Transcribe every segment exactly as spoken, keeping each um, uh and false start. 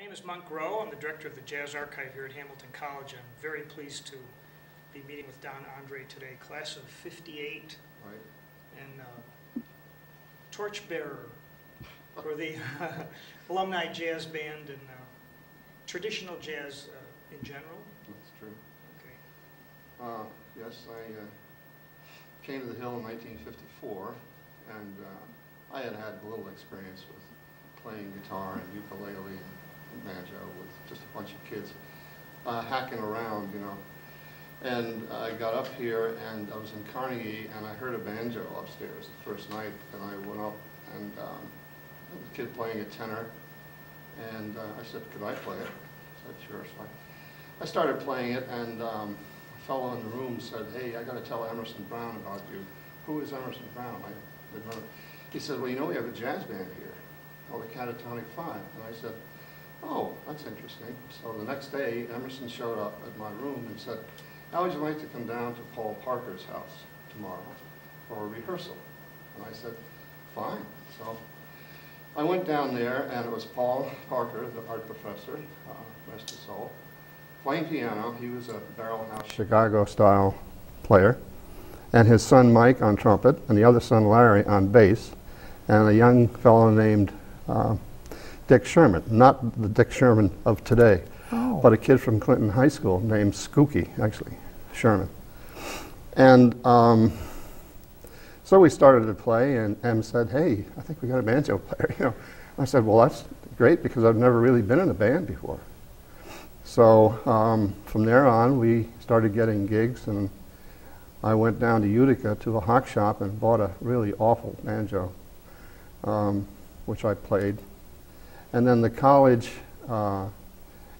name is Monk Rowe. I'm the director of the Jazz Archive here at Hamilton College. I'm very pleased to be meeting with Don Andre today, class of fifty-eight, right. and uh, torchbearer for the uh, alumni jazz band and uh, traditional jazz uh, in general. That's true. Okay. Uh, yes, I uh, came to the Hill in nineteen fifty-four, and uh, I had had a little experience with playing guitar and ukulele and banjo with just a bunch of kids uh, hacking around, you know. And uh, I got up here, and I was in Carnegie, and I heard a banjo upstairs the first night, and I went up, and um, there was a kid playing a tenor, and uh, I said, could I play it? I said, sure. So I, I started playing it, and um, a fellow in the room said, hey, I got to tell Emerson Brown about you. Who is Emerson Brown? I remember. He said, well, you know, we have a jazz band here called the Catatonic Five. And I said, oh, that's interesting. So the next day, Emerson showed up at my room and said, how would you like to come down to Paul Parker's house tomorrow for a rehearsal? And I said, fine. So I went down there, and it was Paul Parker, the art professor, uh, rest his soul, playing piano. He was a barrelhouse Chicago-style player, and his son Mike on trumpet, and the other son Larry on bass, and a young fellow named uh, Dick Sherman, not the Dick Sherman of today. Oh. But a kid from Clinton High School named Skooky, actually, Sherman. And um, so we started to play, and Em said, hey, I think we got a banjo player. You know, I said, well, that's great, because I've never really been in a band before. So um, from there on, we started getting gigs, and I went down to Utica to a hock shop and bought a really awful banjo, um, which I played. And then the college uh,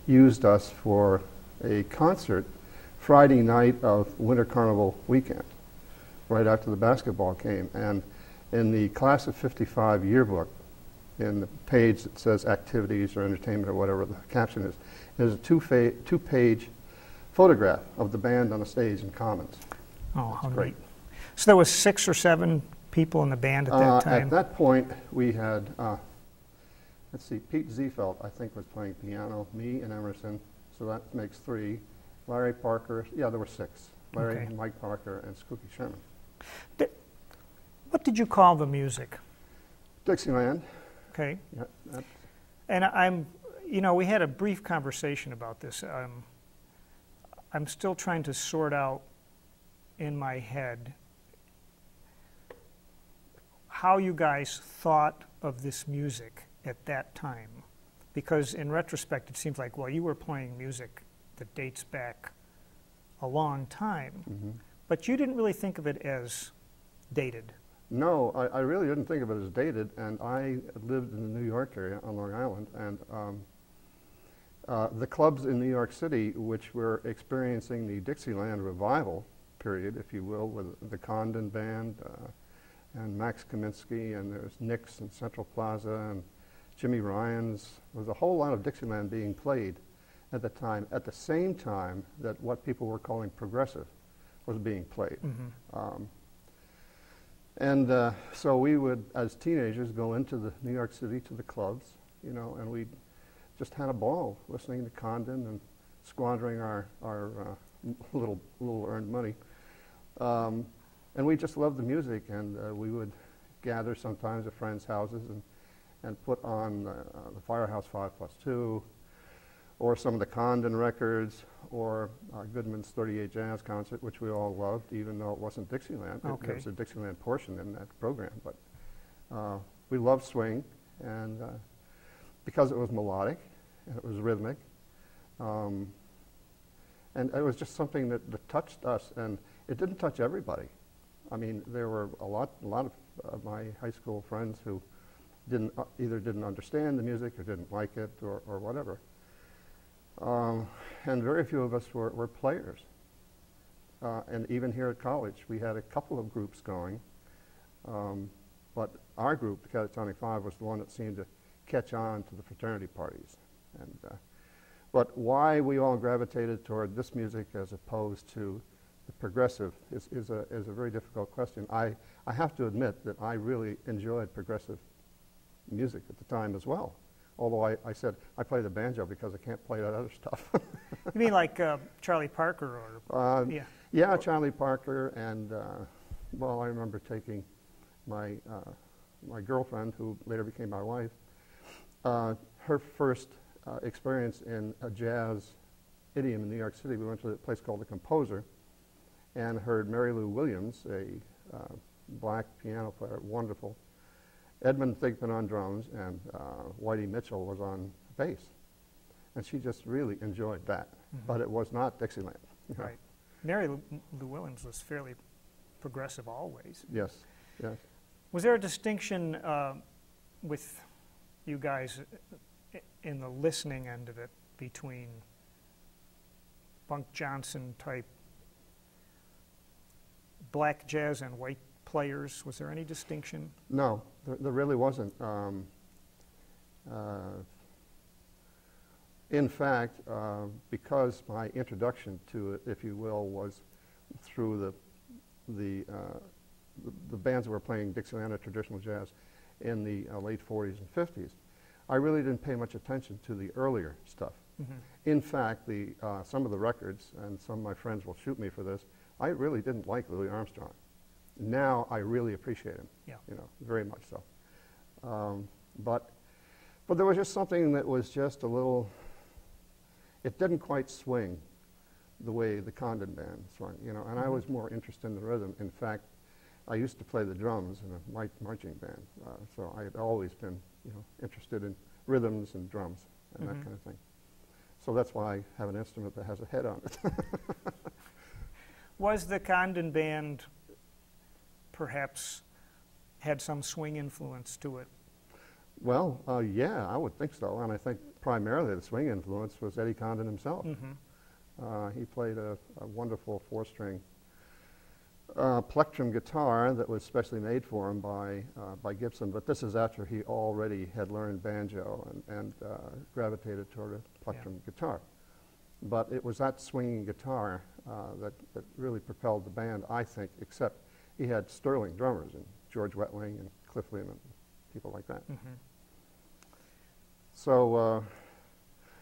used us for a concert Friday night of Winter Carnival weekend, right after the basketball game. And in the class of fifty-five yearbook, in the page that says activities or entertainment or whatever the caption is, there's a two-fa- two-page photograph of the band on the stage in Commons. Oh, how great. So there was six or seven people in the band at that uh, time? At that point, we had uh, let's see, Pete Ziefeld, I think, was playing piano, me and Emerson, so that makes three. Larry Parker, yeah, there were six. Larry, okay. Mike Parker, and Skooky Sherman. Did, what did you call the music? Dixieland. Okay. Yeah, that. And I'm, you know, we had a brief conversation about this. Um, I'm still trying to sort out in my head how you guys thought of this music at that time, because in retrospect it seems like, well, you were playing music that dates back a long time, mm-hmm. but you didn't really think of it as dated. No, I, I really didn't think of it as dated, and I lived in the New York area on Long Island, and um, uh, the clubs in New York City, which were experiencing the Dixieland revival period, if you will, with the Condon Band uh, and Max Kaminsky, and there's Nick's and Central Plaza, and Jimmy Ryan's. There was a whole lot of Dixieland being played at the time, at the same time that what people were calling progressive was being played. Mm-hmm. um, and uh, so we would, as teenagers, go into the New York City to the clubs, you know, and we just had a ball listening to Condon and squandering our, our uh, little, little earned money. Um, and we just loved the music, and uh, we would gather sometimes at friends' houses and and put on uh, the Firehouse Five Plus Two, or some of the Condon records, or uh, Goodman's thirty-eight Jazz Concert, which we all loved, even though it wasn't Dixieland. Okay. It, there was a Dixieland portion in that program, but uh, we loved swing, and uh, because it was melodic, and it was rhythmic, um, and it was just something that, that touched us, and it didn't touch everybody. I mean, there were a lot, a lot of uh, my high school friends who didn't uh, either didn't understand the music or didn't like it or, or whatever. Um, and very few of us were, were players. Uh, and even here at college, we had a couple of groups going. Um, but our group, the Catatonic Five, was the one that seemed to catch on to the fraternity parties. And, uh, but why we all gravitated toward this music as opposed to the progressive is, is, a, is a very difficult question. I, I have to admit that I really enjoyed progressive music at the time as well. although I, I said I play the banjo because I can't play that other stuff. You mean like uh, Charlie Parker? Or uh, yeah. yeah, Charlie Parker. And, uh, well, I remember taking my, uh, my girlfriend, who later became my wife, uh, her first uh, experience in a jazz idiom in New York City. We went to a place called The Composer and heard Mary Lou Williams, a uh, black piano player, wonderful. Edmund Thigpen on drums, and uh, Whitey Mitchell was on bass. And she just really enjoyed that. Mm-hmm. But it was not Dixieland. Right. Mary Lou Williams was fairly progressive always. Yes, yes. Was there a distinction uh, with you guys in the listening end of it between Bunk Johnson type black jazz and white players? Was there any distinction? No, there, there really wasn't. Um, uh, in fact, uh, because my introduction to it, if you will, was through the the, uh, the, the bands that were playing Dixieland traditional jazz in the uh, late forties and fifties, I really didn't pay much attention to the earlier stuff. Mm-hmm. In fact, the, uh, some of the records, and some of my friends will shoot me for this, I really didn't like Louis Armstrong. Now I really appreciate him, yeah. you know, very much so. Um, but, but there was just something that was just a little, it didn't quite swing the way the Condon Band swung, you know, and mm-hmm. I was more interested in the rhythm. In fact, I used to play the drums in a marching band, uh, so I had always been, you know, interested in rhythms and drums and mm-hmm. that kind of thing. So that's why I have an instrument that has a head on it. Was the Condon Band perhaps had some swing influence to it? Well, uh, yeah, I would think so. And I think primarily the swing influence was Eddie Condon himself. Mm-hmm. uh, he played a, a wonderful four-string uh, plectrum guitar that was specially made for him by, uh, by Gibson. But this is after he already had learned banjo and, and uh, gravitated toward a plectrum yeah. guitar. But it was that swinging guitar uh, that, that really propelled the band, I think, except he had sterling drummers, and George Wetling and Cliff Lehman, people like that. Mm-hmm. So, uh,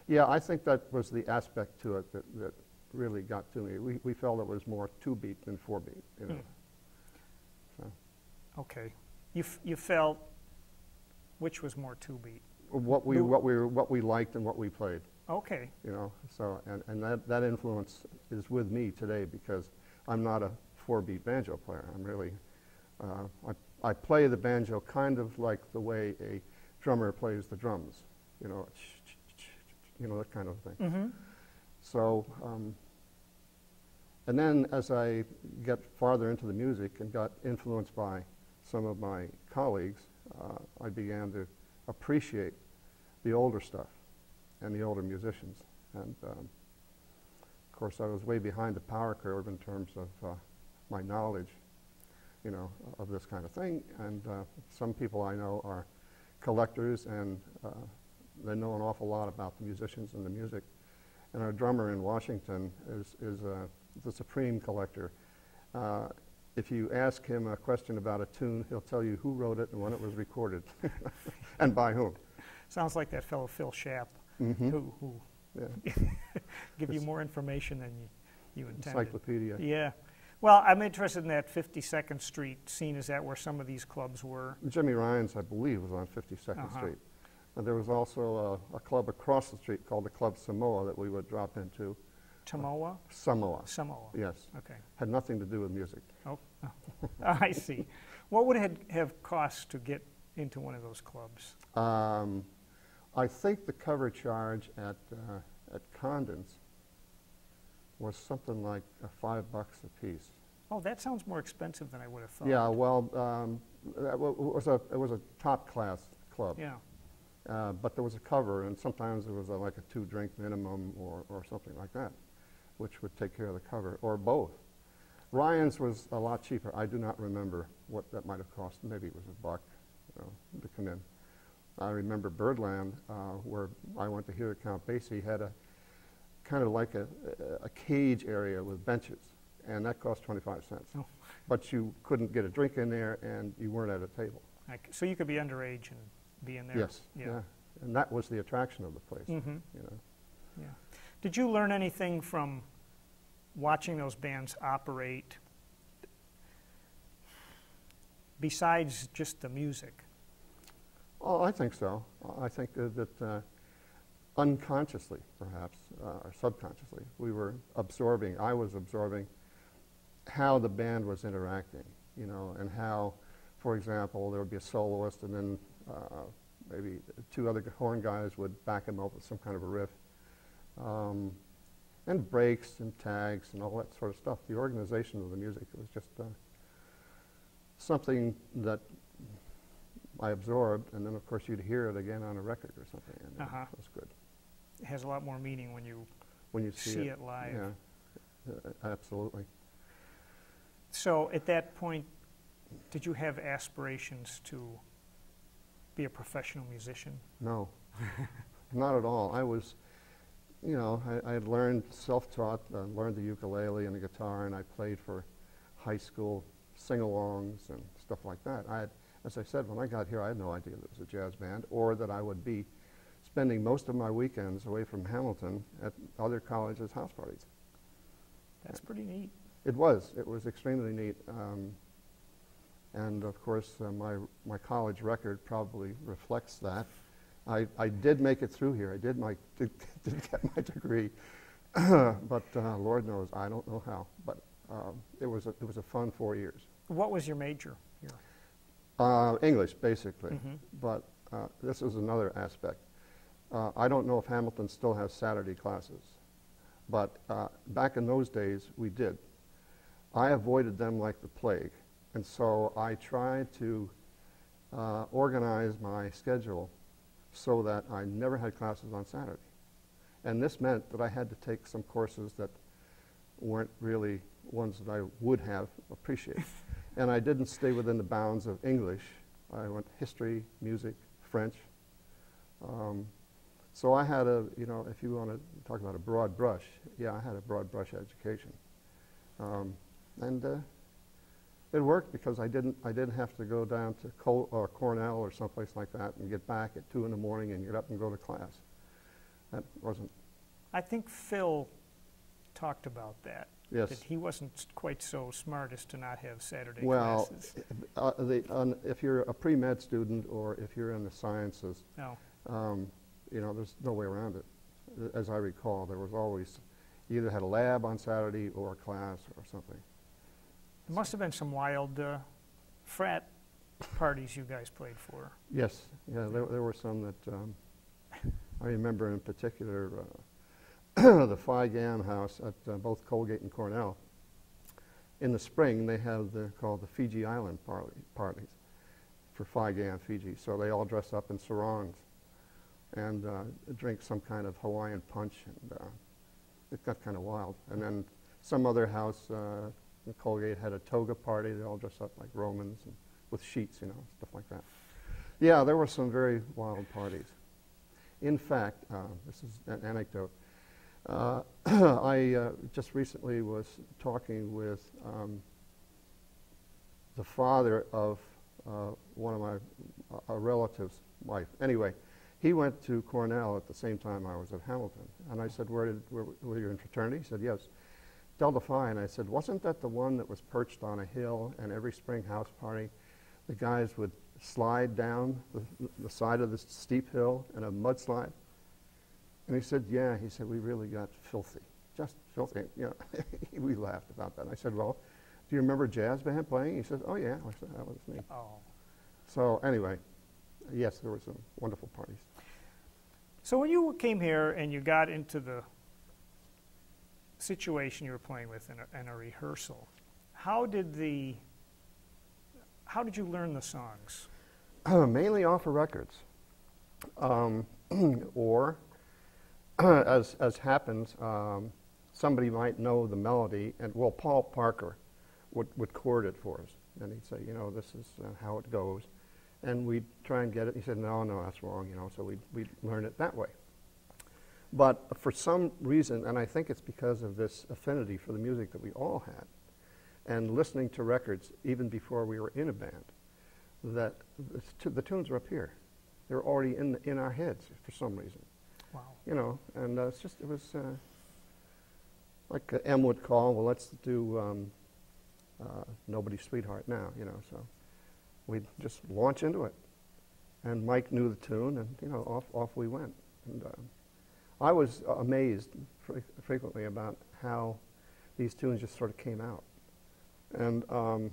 yeah, I think that was the aspect to it that, that really got to me. We, we felt it was more two-beat than four-beat. You know. mm. so. Okay. You, f you felt which was more two-beat? What we, what, we, what we liked and what we played. Okay. You know, so, and, and that, that influence is with me today because I'm not a four-beat banjo player. I'm really, uh, I, I play the banjo kind of like the way a drummer plays the drums, you know, you know, that kind of thing. Mm-hmm. So, um, and then as I get farther into the music and got influenced by some of my colleagues, uh, I began to appreciate the older stuff and the older musicians. And um, of course, I was way behind the power curve in terms of uh, my knowledge, you know, of this kind of thing. And uh, some people I know are collectors, and uh, they know an awful lot about the musicians and the music. And our drummer in Washington is, is uh, the supreme collector. Uh, if you ask him a question about a tune, he'll tell you who wrote it and when it was recorded and by whom. Sounds like that fellow Phil Schaap, mm-hmm. who, who yeah. give it's you more information than you, you intended. Encyclopedia. Yeah. Well, I'm interested in that fifty-second Street scene. Is that where some of these clubs were? Jimmy Ryan's, I believe, was on fifty-second uh-huh. Street. And there was also a, a club across the street called the Club Samoa that we would drop into. Tomoa? Uh, Samoa. Samoa. Yes. Okay. Had nothing to do with music. Oh, oh. I see. What would it have cost to get into one of those clubs? Um, I think the cover charge at, uh, at Condon's was something like uh, five bucks a piece. Oh, that sounds more expensive than I would have thought. Yeah, well, um, that w was a, it was a top-class club. Yeah. Uh, but there was a cover, and sometimes there was a, like a two-drink minimum or, or something like that, which would take care of the cover, or both. Ryan's was a lot cheaper. I do not remember what that might have cost. Maybe it was a buck, you know, to come in. I remember Birdland, uh, where I went to hear Count Basie, had a kind of like a, a cage area with benches, and that cost twenty-five cents. Oh. But you couldn't get a drink in there, and you weren't at a table. Like, so you could be underage and be in there? Yes, yeah. yeah, and that was the attraction of the place. Mm-hmm. You know. Yeah. Did you learn anything from watching those bands operate besides just the music? Oh, I think so. I think that, that uh, unconsciously, perhaps, uh, or subconsciously, we were absorbing, I was absorbing how the band was interacting, you know, and how, for example, there would be a soloist and then uh, maybe two other horn guys would back him up with some kind of a riff. Um, and breaks and tags and all that sort of stuff. The organization of the music was just uh, something that I absorbed, and then of course you'd hear it again on a record or something, and uh-huh. It was good. It has a lot more meaning when you, when you see, see it. it live. Yeah, uh, absolutely. So at that point, did you have aspirations to be a professional musician? No, not at all. I was, you know, I, I had learned, self-taught, uh, learned the ukulele and the guitar, and I played for high school sing-alongs and stuff like that. I had, as I said, when I got here, I had no idea that it was a jazz band, or that I would be spending most of my weekends away from Hamilton at other colleges' house parties. That's pretty neat. It was. It was extremely neat. Um, and, of course, uh, my, my college record probably reflects that. I, I did make it through here. I did, my, did, did get my degree, but uh, Lord knows, I don't know how. But um, it, was a, it was a fun four years. What was your major here? Uh, English, basically. Mm-hmm. But uh, this is another aspect. Uh, I don't know if Hamilton still has Saturday classes, but uh, back in those days, we did. I avoided them like the plague, and so I tried to uh, organize my schedule so that I never had classes on Saturday. And this meant that I had to take some courses that weren't really ones that I would have appreciated. And I didn't stay within the bounds of English. I went history, music, French. Um, so I had a, you know, if you want to talk about a broad brush, yeah, I had a broad brush education. Um, and uh, it worked because I didn't, I didn't have to go down to Col or Cornell or someplace like that and get back at two in the morning and get up and go to class. That wasn't... I think Phil talked about that. Yes. That he wasn't quite so smart as to not have Saturday well, classes. Well, uh, the, um, if you're a pre-med student or if you're in the sciences, no. um, you know, there's no way around it. As I recall, there was always, you either had a lab on Saturday or a class or something. There must have been some wild uh, frat parties you guys played for. Yes, yeah, there, there were some that um, I remember in particular uh, the Phi Gam house at uh, both Colgate and Cornell. In the spring, they have the called the Fiji Island party, parties for Phi Gam Fiji. So they all dress up in sarongs and uh, drink some kind of Hawaiian punch, and uh, it got kind of wild. And then some other house. Uh, Colgate had a toga party. They all dressed up like Romans and with sheets, you know, stuff like that. Yeah, there were some very wild parties. In fact, uh, this is an anecdote. Uh, I uh, just recently was talking with um, the father of uh, one of my uh, relative's wife. Anyway, he went to Cornell at the same time I was at Hamilton. And I said, where did, where, were you in fraternity? He said, yes. Delta Phi, and I said, wasn't that the one that was perched on a hill, and every spring house party, the guys would slide down the, the side of the steep hill in a mudslide? And he said, yeah, he said, we really got filthy, just filthy. You know, we laughed about that. And I said, well, do you remember jazz band playing? He said, oh yeah, I said, that was me. Oh. So anyway, yes, there were some wonderful parties. So when you came here and you got into the situation you were playing with in a, in a rehearsal, how did the how did you learn the songs? Uh, mainly off of records, um, or as as happens, um, somebody might know the melody, and well, Paul Parker would would chord it for us, and he'd say, you know, this is uh, how it goes, and we'd try and get it. He said, no, no, that's wrong, you know. So we we'd learn it that way. But for some reason, and I think it's because of this affinity for the music that we all had, and listening to records even before we were in a band, that the, the tunes were up here. they're already in the, in our heads for some reason. Wow. You know, and uh, it's just, it was uh, like uh, Em would call, well, let's do um, uh, Nobody's Sweetheart now, you know, so we'd just launch into it. And Mike knew the tune, and, you know, off, off we went. And uh, I was amazed fre frequently about how these tunes just sort of came out. And um,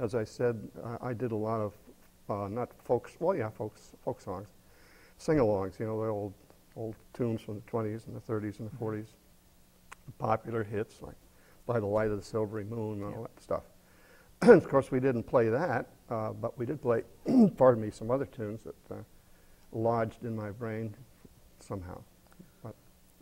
as I said, I, I did a lot of, uh, not folks, well, yeah, folks, folk songs, sing-alongs, you know, the old, old tunes from the twenties and the thirties and the forties, popular hits like By the Light of the Silvery Moon and all that stuff. Of course, we didn't play that, uh, but we did play, pardon me, some other tunes that uh, lodged in my brain somehow. But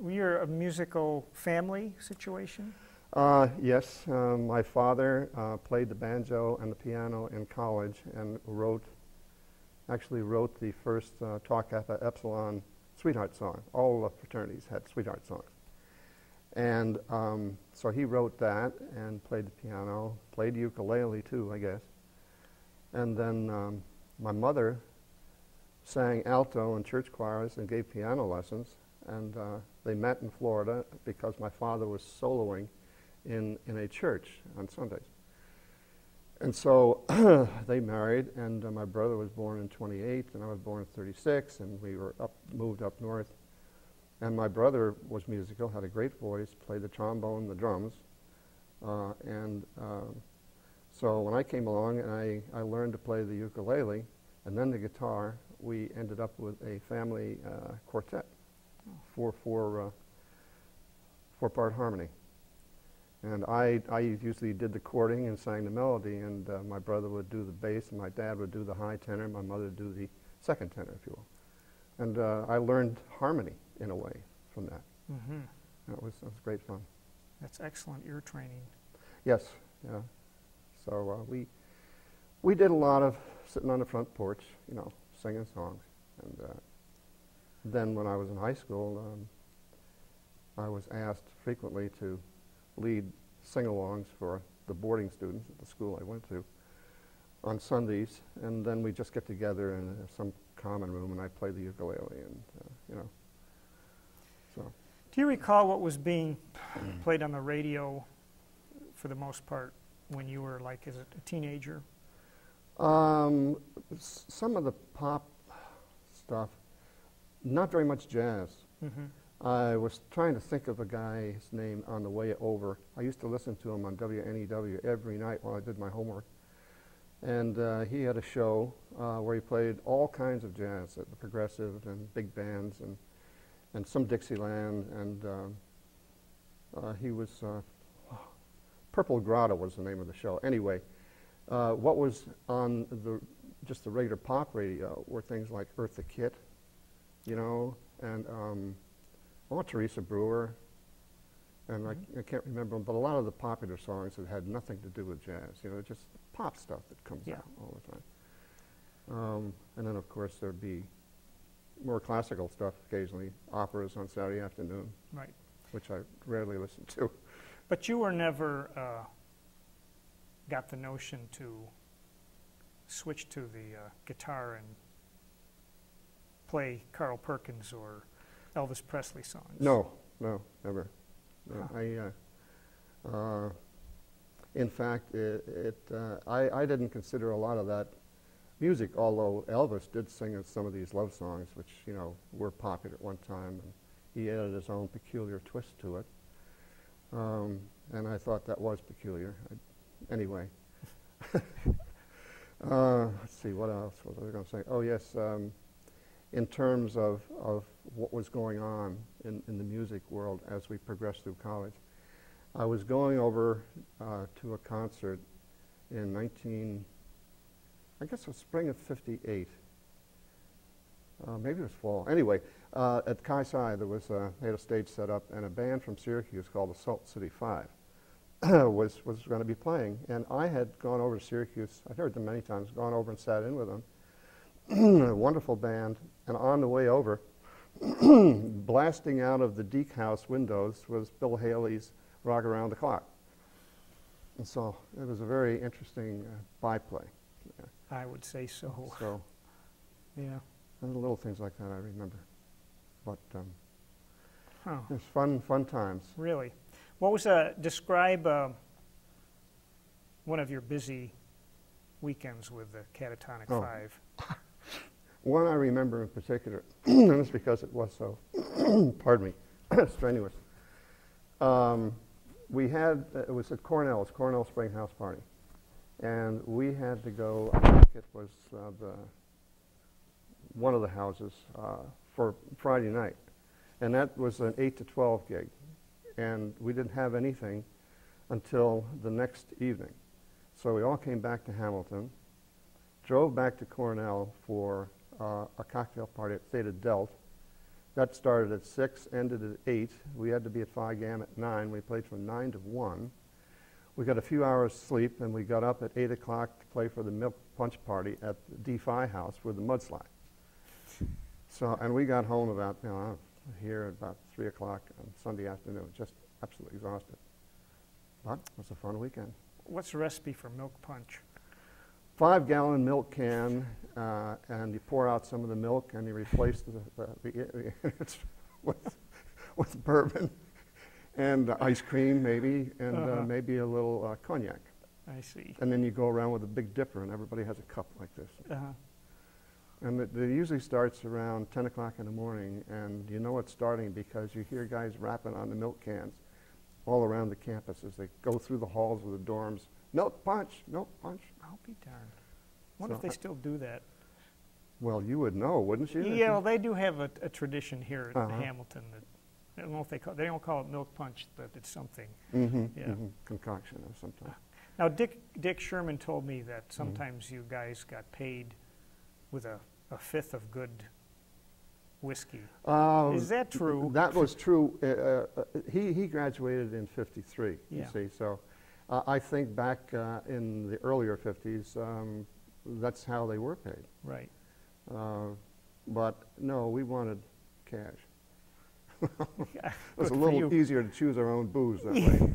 you're a musical family situation? Uh, yes. Um, my father uh, played the banjo and the piano in college and wrote, actually wrote the first uh, Tau Kappa Epsilon sweetheart song. All the fraternities had sweetheart songs. And um, so he wrote that and played the piano, played ukulele too, I guess. And then um, my mother sang alto in church choirs and gave piano lessons. And uh, they met in Florida because my father was soloing in, in a church on Sundays. And so they married, and uh, my brother was born in twenty-eight, and I was born in thirty-six, and we were up, moved up north. And my brother was musical, had a great voice, played the trombone, the drums. Uh, and uh, so when I came along and I, I learned to play the ukulele and then the guitar, we ended up with a family uh, quartet, four, four, uh, four-part harmony. And I, I usually did the chording and sang the melody, and uh, my brother would do the bass, and my dad would do the high tenor, and my mother would do the second tenor, if you will. And uh, I learned harmony in a way from that. Mm-hmm. That was, that was great fun. That's excellent ear training. Yes, yeah. So uh, we, we did a lot of sitting on the front porch, you know, singing songs. And uh, then when I was in high school, um, I was asked frequently to lead sing-alongs for the boarding students at the school I went to on Sundays. And then we just get together in uh, some common room and I play the ukulele and, uh, you know. Do you recall what was being played on the radio for the most part when you were, like, as a teenager? Um, s some of the pop stuff, not very much jazz. Mm-hmm. I was trying to think of a guy's name on the way over. I used to listen to him on W N E W every night while I did my homework. And uh, he had a show uh, where he played all kinds of jazz, uh, the progressive and big bands and and some Dixieland, and um, uh, he was, uh, Purple Grotto was the name of the show. Anyway, uh, what was on the, just the regular pop radio were things like Eartha Kitt, you know, and, um, well, Teresa Brewer, and mm-hmm. I, I can't remember them, but a lot of the popular songs that had nothing to do with jazz, you know, just pop stuff that comes yeah. out all the time. Um, and then, of course, there'd be more classical stuff occasionally, operas on Saturday afternoon, right? Which I rarely listen to. But you were never uh, got the notion to switch to the uh, guitar and play Carl Perkins or Elvis Presley songs? No, no, never. No, huh. I, uh, uh, in fact, it, it uh, I, I didn't consider a lot of that music, although Elvis did sing some of these love songs, which, you know, were popular at one time, and he added his own peculiar twist to it. Um, and I thought that was peculiar. I, anyway. uh, let's see, what else was I going to say? Oh, yes, um, in terms of, of what was going on in, in the music world as we progressed through college, I was going over uh, to a concert in nineteen... I guess it was spring of fifty-eight. Uh, maybe it was fall. Anyway, uh, at Chi Psi, there was a, they had a stage set up, and a band from Syracuse called the Salt City Five was, was going to be playing. And I had gone over to Syracuse. I've heard them many times, gone over and sat in with them. A wonderful band. And on the way over, blasting out of the Deke House windows was Bill Haley's Rock Around the Clock. And so it was a very interesting uh, byplay. I would say so. So Yeah. And little things like that I remember. But um, huh. It was fun, fun times. Really. What was a, describe uh, one of your busy weekends with the Catatonic oh. Five. One I remember in particular, and it's because it was so, pardon me, strenuous. Um, we had, uh, it was at Cornell's, Cornell Spring House Party. And we had to go, I think it was uh, the, one of the houses uh, for Friday night. And that was an eight to twelve gig. And we didn't have anything until the next evening. So we all came back to Hamilton, drove back to Cornell for Uh, a cocktail party at Theta Delta. That started at six, ended at eight. We had to be at Phi Gam at nine. We played from nine to one. We got a few hours sleep, and we got up at eight o'clock to play for the milk punch party at the D Phi house with the mudslide. So, and we got home about, you know, here at about three o'clock on Sunday afternoon, just absolutely exhausted. But it was a fun weekend. What's the recipe for milk punch? Five-gallon milk can, uh, and you pour out some of the milk, and you replace the, uh, the with, with bourbon and uh, ice cream, maybe, and uh-huh. uh, maybe a little uh, cognac. I see. And then you go around with a big dipper, and everybody has a cup like this. Uh-huh. And it, it usually starts around ten o'clock in the morning, and you know it's starting because you hear guys rapping on the milk cans all around the campus as they go through the halls of the dorms. Milk punch, milk punch. I'll be darned. I wonder so if they I still do that. Well, you would know, wouldn't you? Yeah, well, they do have a, a tradition here at uh-huh. Hamilton. That, I don't know if they call, they don't call it milk punch, but it's something. Mm-hmm, yeah. mm-hmm. Concoction or something. Now, Dick Dick Sherman told me that sometimes mm-hmm. you guys got paid with a, a fifth of good whiskey. Uh, Is that true? That was true. Uh, uh, he he graduated in fifty-three. Yeah. You see, so. Uh, I think back uh, in the earlier fifties, um, that's how they were paid. Right. Uh, but no, we wanted cash. It was a little easier to choose our own booze that way.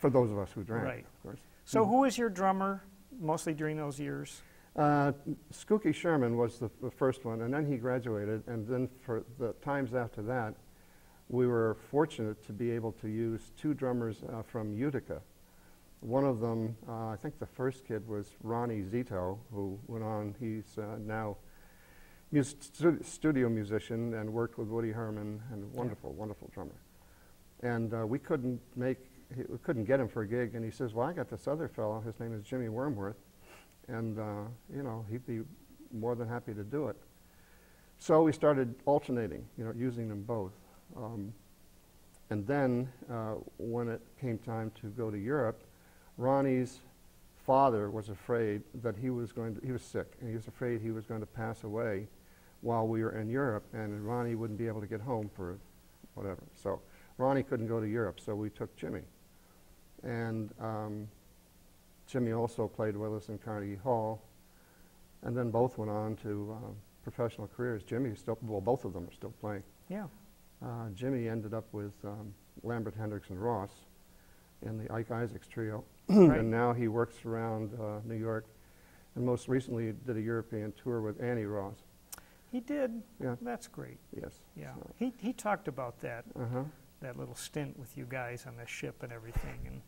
For those of us who drank, right. of course. So hmm. who was your drummer mostly during those years? Uh, Skooky Sherman was the, the first one, and then he graduated, and then for the times after that, we were fortunate to be able to use two drummers uh, from Utica. One of them, uh, I think the first kid was Ronnie Zito, who went on, he's uh, now a stu studio musician and worked with Woody Herman, and wonderful, yeah. wonderful drummer. And uh, we couldn't make, we couldn't get him for a gig, and he says, well, I got this other fellow, his name is Jimmy Wormworth, and uh, you know, he'd be more than happy to do it. So we started alternating, you know, using them both. Um, and then uh, when it came time to go to Europe, Ronnie's father was afraid that he was going to, he was sick, and he was afraid he was going to pass away while we were in Europe, and Ronnie wouldn't be able to get home for whatever. So Ronnie couldn't go to Europe, so we took Jimmy. And um, Jimmy also played with us in Carnegie Hall, and then both went on to uh, professional careers. Jimmy still, well, both of them are still playing. Yeah. Uh, Jimmy ended up with um, Lambert Hendricks and Ross in the Ike Isaacs Trio, right. And now he works around uh, New York, and most recently did a European tour with Annie Ross. He did? Yeah. That's great. Yes. Yeah. So. He, he talked about that, uh-huh. that little stint with you guys on the ship and everything. And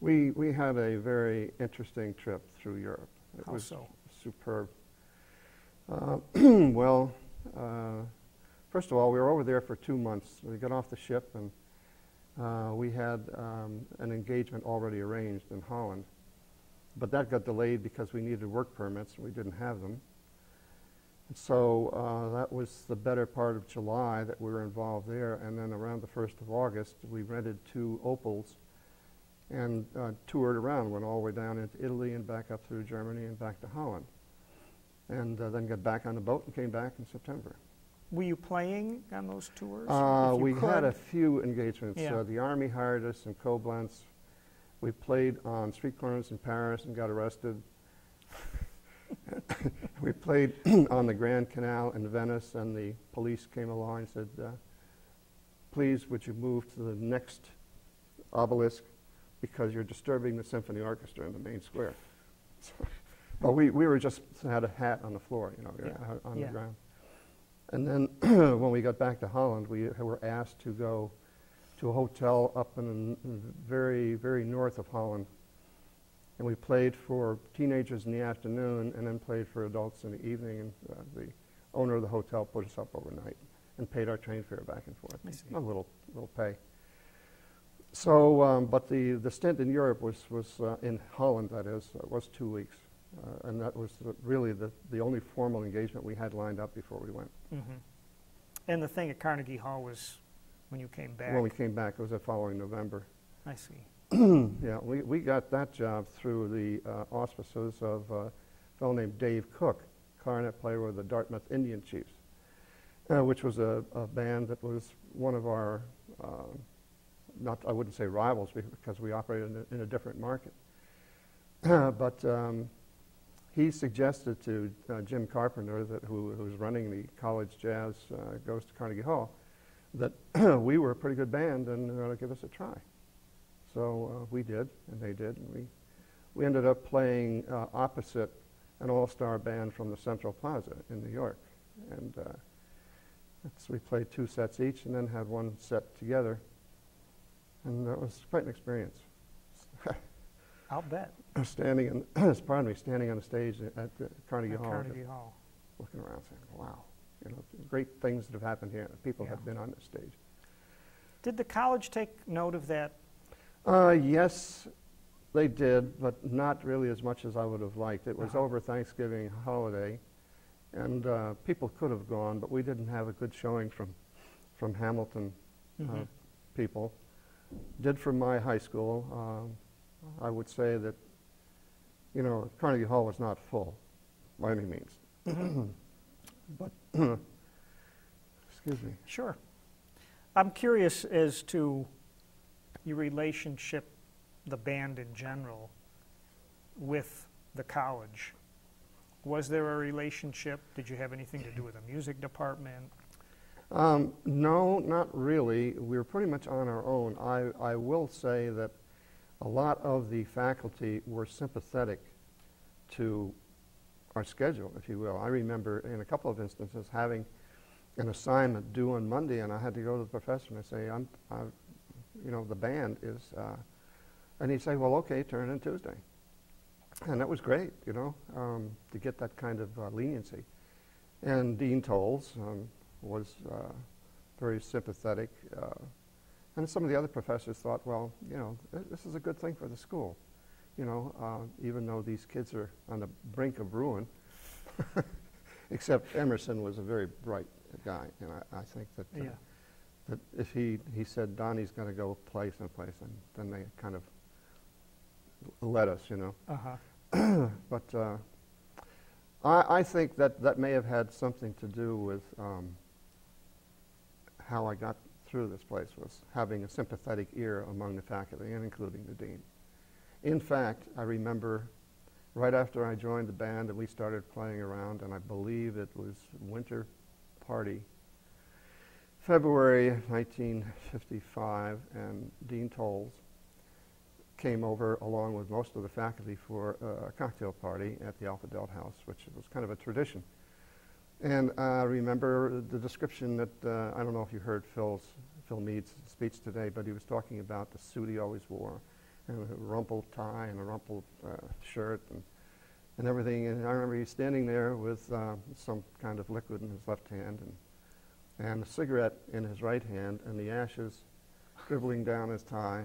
we, we had a very interesting trip through Europe. It How was so? Superb. Uh, well, uh, first of all, we were over there for two months. We got off the ship, and uh, we had um, an engagement already arranged in Holland. But that got delayed because we needed work permits, and we didn't have them. And so uh, that was the better part of July that we were involved there. And then around the first of August, we rented two Opals and uh, toured around, went all the way down into Italy and back up through Germany and back to Holland. And uh, then got back on the boat and came back in September. Were you playing on those tours? Uh, we could? had a few engagements. Yeah. Uh, the Army hired us in Koblenz. We played on street corners in Paris and got arrested. We played on the Grand Canal in Venice, and the police came along and said, uh, please, would you move to the next obelisk because you're disturbing the symphony orchestra in the main square. So Well, we, we were just had a hat on the floor, you know, we yeah. were on yeah. the ground. And then when we got back to Holland, we were asked to go to a hotel up in the very, very north of Holland. And we played for teenagers in the afternoon and then played for adults in the evening. And uh, the owner of the hotel put us up overnight and paid our train fare back and forth. I see. A little, little pay. So, um, but the, the stint in Europe was, was uh, in Holland, that is, uh, was two weeks. Uh, and that was the, really the, the only formal engagement we had lined up before we went. Mm-hmm. And the thing at Carnegie Hall was when you came back? When we came back, it was the following November. I see. Yeah, we, we got that job through the uh, auspices of uh, a fellow named Dave Cook, clarinet player with the Dartmouth Indian Chiefs, uh, which was a, a band that was one of our, uh, not I wouldn't say rivals because we operated in a, in a different market, but um, he suggested to uh, Jim Carpenter, that who, who was running the college jazz uh, goes to Carnegie Hall, that we were a pretty good band and they ought to give us a try. So uh, we did, and they did, and we, we ended up playing uh, opposite an all-star band from the Central Plaza in New York. And uh, that's, we played two sets each and then had one set together. And that was quite an experience. I'll bet. Standing, in, pardon me, standing on the stage at uh, Carnegie at Hall. Carnegie Hall. Looking around saying, wow, you know, great things that have happened here. People yeah. have been on this stage. Did the college take note of that? Uh, yes, they did, but not really as much as I would have liked. It was uh-huh. over Thanksgiving holiday, and uh, people could have gone, but we didn't have a good showing from, from Hamilton mm-hmm. uh, people. Did from my high school. Um, I would say that, you know, Carnegie Hall was not full by any means. But, excuse me. Sure. I'm curious as to your relationship, the band in general, with the college. Was there a relationship? Did you have anything to do with the music department? Um, no, not really. We were pretty much on our own. I, I will say that a lot of the faculty were sympathetic to our schedule, if you will. I remember in a couple of instances having an assignment due on Monday, and I had to go to the professor and say, I'm, I've you know, the band is, uh, and he'd say, well, okay, turn in Tuesday. And that was great, you know, um, to get that kind of uh, leniency. And Dean Tolles um, was uh, very sympathetic. Uh, and some of the other professors thought, well, you know, th this is a good thing for the school. You know, uh, even though these kids are on the brink of ruin, except Emerson was a very bright guy. And I, I think that uh, yeah. That if he, he said, Donnie's going to go play someplace, and then they kind of let us, you know. Uh-huh. But uh, I, I think that that may have had something to do with um, how I got through this place, was having a sympathetic ear among the faculty, and including the dean. In fact, I remember right after I joined the band, and we started playing around, and I believe it was Winter Party, February nineteen fifty-five, and Dean Tolles came over along with most of the faculty for uh, a cocktail party at the Alpha Delta House, which was kind of a tradition. And I uh, remember the description that, uh, I don't know if you heard Phil's, Phil Mead's speech today, but he was talking about the suit he always wore, and a rumpled tie and a rumpled uh, shirt and, and everything. And I remember he was standing there with uh, some kind of liquid in his left hand, and and a cigarette in his right hand, and the ashes dribbling down his tie.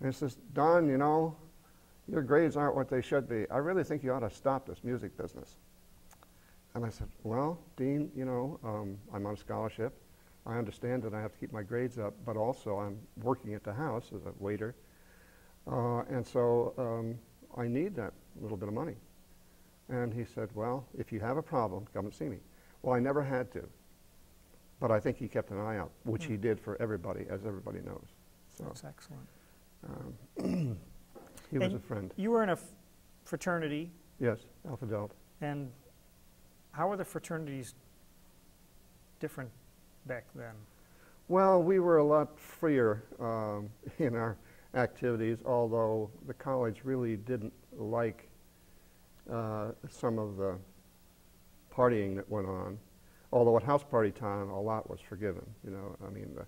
And he says, Don, you know, your grades aren't what they should be. I really think you ought to stop this music business. And I said, well, Dean, you know, um, I'm on scholarship. I understand that I have to keep my grades up, but also I'm working at the house as a waiter. Uh, and so um, I need that little bit of money. And he said, well, if you have a problem, come and see me. Well, I never had to. But I think he kept an eye out, which mm. he did for everybody, as everybody knows. So that's excellent. Um, he and was a friend. You were in a f fraternity. Yes, Alpha Delta. And how were the fraternities different back then? Well, we were a lot freer um, in our activities, although the college really didn't like uh, some of the partying that went on. Although at house party time, a lot was forgiven. You know, I mean, the,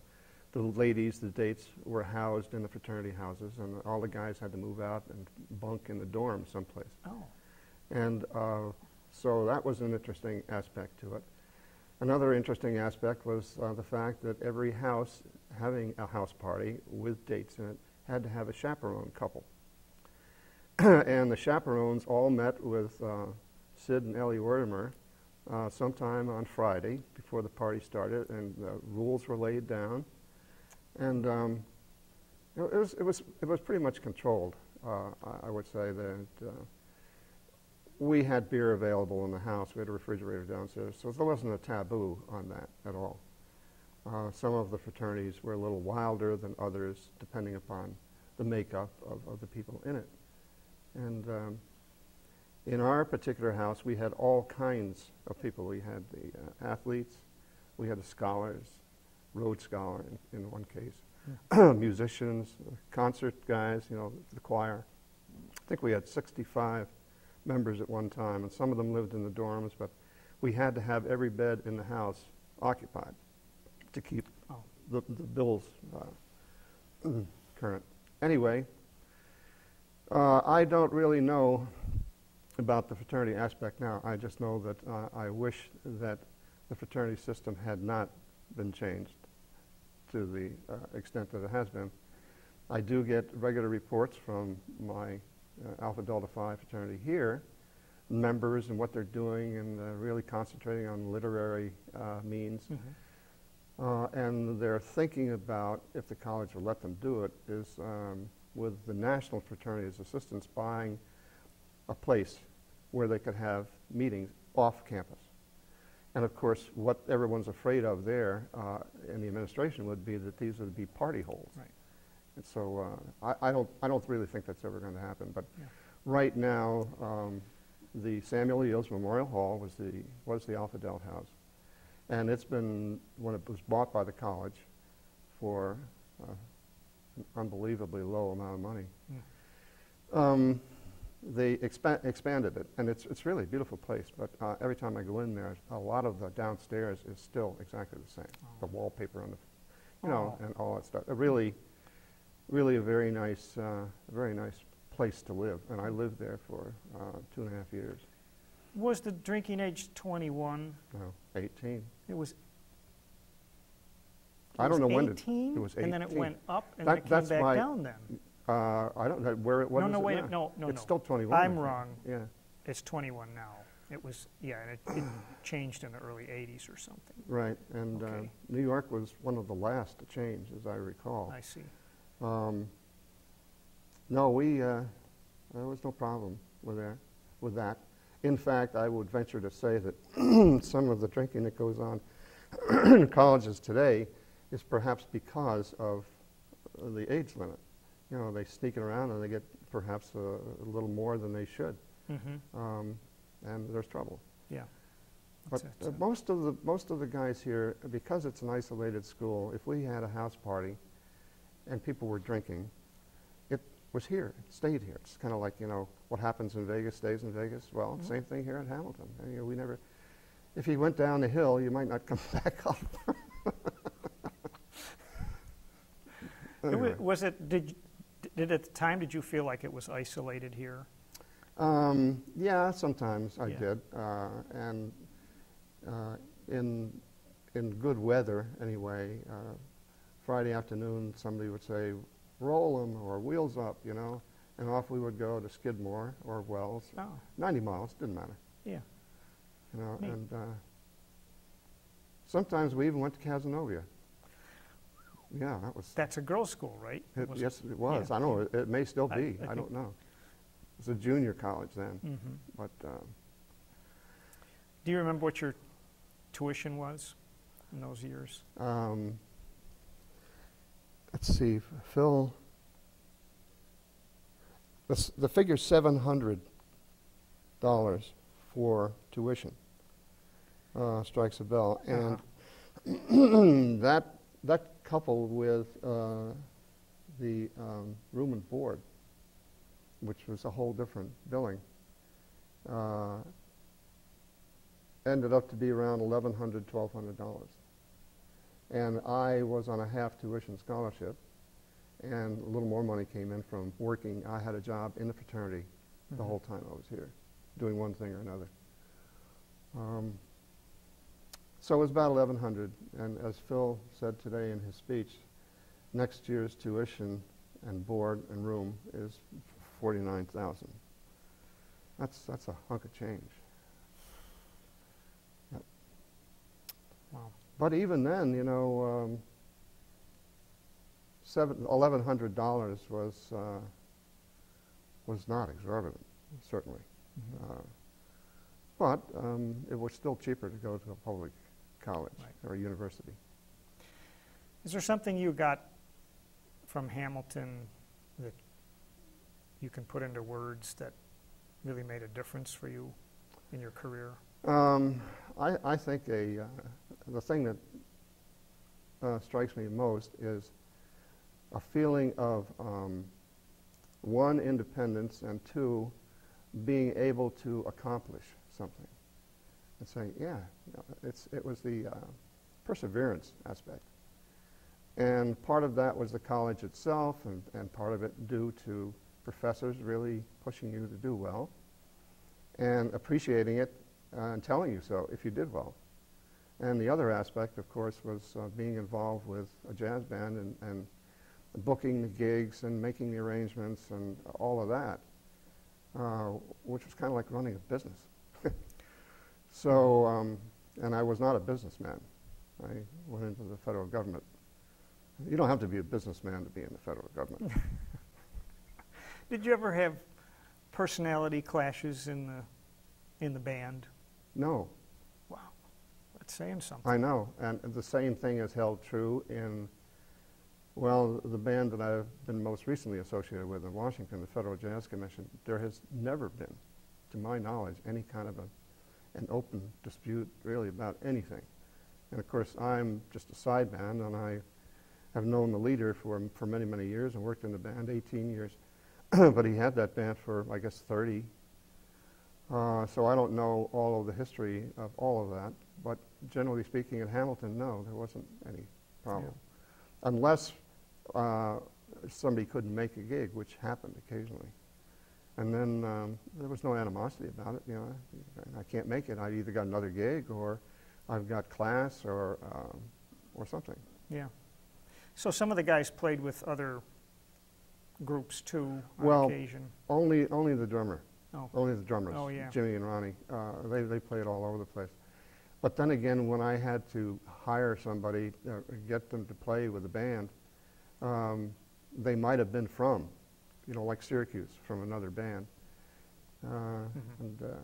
the ladies, the dates were housed in the fraternity houses, and all the guys had to move out and bunk in the dorm someplace. Oh. And uh, so that was an interesting aspect to it. Another interesting aspect was uh, the fact that every house having a house party with dates in it had to have a chaperone couple. And the chaperones all met with uh, Sid and Ellie Wertimer uh, sometime on Friday before the party started, and the rules were laid down. And um, it, it, was, it, was, it was pretty much controlled, uh, I, I would say, that uh, we had beer available in the house. We had a refrigerator downstairs, so there wasn't a taboo on that at all. Uh, some of the fraternities were a little wilder than others, depending upon the makeup of, of the people in it. And um, in our particular house, we had all kinds of people. We had the uh, athletes, we had the scholars, Rhodes Scholar in, in one case, yeah. musicians, concert guys, you know, the choir. I think we had sixty-five members at one time, and some of them lived in the dorms, but we had to have every bed in the house occupied to keep oh. the, the bills uh, current. Anyway, uh, I don't really know about the fraternity aspect now. I just know that uh, I wish that the fraternity system had not been changed to the uh, extent that it has been. I do get regular reports from my Uh, Alpha Delta Phi fraternity here, members and what they're doing, and uh, really concentrating on literary uh, means. Mm-hmm. uh, and they're thinking about, if the college will let them do it, is um, with the national fraternity's assistance, buying a place where they could have meetings off campus. And of course, what everyone's afraid of there uh, in the administration would be that these would be party holes. Right. And so uh, I, I don't, I don't really think that's ever going to happen. But yeah. right now, um, the Samuel Eales Memorial Hall was the was the Alpha Delta house, and it's been, when it was bought by the college, for uh, an unbelievably low amount of money. Yeah. Um, they expa expanded it, and it's it's really a beautiful place. But uh, every time I go in there, a lot of the downstairs is still exactly the same. Oh. The wallpaper on the, you oh. know, and all that stuff. It really. Really a very nice, uh, a very nice place to live, and I lived there for uh, two and a half years. Was the drinking age twenty-one? No, eighteen. It was. I don't know when it. It was eighteen, and then it went up, and then it came back down. Then. Uh, I don't know where it was. No, no, wait, no, no, it's still twenty-one. I'm wrong. Yeah, it's twenty-one now. It was, yeah, and it, it changed in the early eighties or something. Right, and okay. uh, New York was one of the last to change, as I recall. I see. Um, no, we, uh, there was no problem with that, with that. In fact, I would venture to say that some of the drinking that goes on in colleges today is perhaps because of the age limit. You know, they sneak it around and they get perhaps a, a little more than they should. Mm-hmm. um, and there's trouble. Yeah. But uh, most of the, most of the guys here, because it's an isolated school, if we had a house party, and people were drinking, it was here, it stayed here. It's kind of like, you know, what happens in Vegas stays in Vegas. Well, mm-hmm. same thing here in Hamilton. And, you know, we never, if you went down the hill, you might not come back up. Anyway. It was it, did, did at the time, did you feel like it was isolated here? Um, yeah, sometimes yeah. I did. Uh, and uh, in, in good weather, anyway, uh, Friday afternoon, somebody would say, roll 'em or wheels up, you know, and off we would go to Skidmore or Wells. Oh. ninety miles, didn't matter. Yeah. You know, Neat. and uh, sometimes we even went to Cazenovia. Yeah, that was. That's a girls' school, right? It, was yes, it was. Yeah. I know, it, it may still be. I, I, I don't know. It was a junior college then. Mm-hmm. But. Um, Do you remember what your tuition was in those years? Um, Let's see, Phil, the, s the figure seven hundred dollars for tuition uh, strikes a bell. And uh-huh. that, that coupled with uh, the um, room and board, which was a whole different billing, uh, ended up to be around eleven hundred dollars, twelve hundred dollars. And I was on a half tuition scholarship, and a little more money came in from working. I had a job in the fraternity mm-hmm. the whole time I was here, doing one thing or another. Um, so it was about eleven hundred, and as Phil said today in his speech, next year's tuition and board and room is forty-nine thousand. That's that's a hunk of change. Yep. Wow. But even then, you know, um, seven eleven hundred dollars was uh, was not exorbitant, certainly. Mm-hmm. uh, but um, it was still cheaper to go to a public college right. or a university. Is there something you got from Hamilton that you can put into words that really made a difference for you in your career? Um, I, I think a, uh, the thing that uh, strikes me most is a feeling of um, one, independence, and two, being able to accomplish something. And saying, yeah, it's, it was the uh, perseverance aspect. And part of that was the college itself, and, and part of it due to professors really pushing you to do well and appreciating it uh, and telling you so if you did well. And the other aspect, of course, was uh, being involved with a jazz band and, and booking the gigs and making the arrangements and all of that, uh, which was kind of like running a business. So, um, and I was not a businessman. I went into the federal government. You don't have to be a businessman to be in the federal government. Did you ever have personality clashes in the in the band? No. Wow, that's saying something. I know, and the same thing is held true in, well, the band that I've been most recently associated with in Washington, the Federal Jazz Commission. There has never been, to my knowledge, any kind of a, an open dispute really about anything. And of course, I'm just a side band, and I have known the leader for, for many, many years and worked in the band eighteen years. But he had that band for, I guess, thirty. Uh, so I don't know all of the history of all of that. But generally speaking, at Hamilton, no, there wasn't any problem. Yeah. Unless uh, somebody couldn't make a gig, which happened occasionally. And then um, there was no animosity about it. You know, I, I can't make it. I either got another gig, or I've got class, or, um, or something. Yeah. So some of the guys played with other groups too on well, occasion. Well, only only the drummer, oh. only the drummers. Oh yeah, Jimmy and Ronnie. Uh, they they played all over the place. But then again, when I had to hire somebody, uh, get them to play with the band, um, they might have been from, you know, like Syracuse, from another band. Uh, mm-hmm. And uh,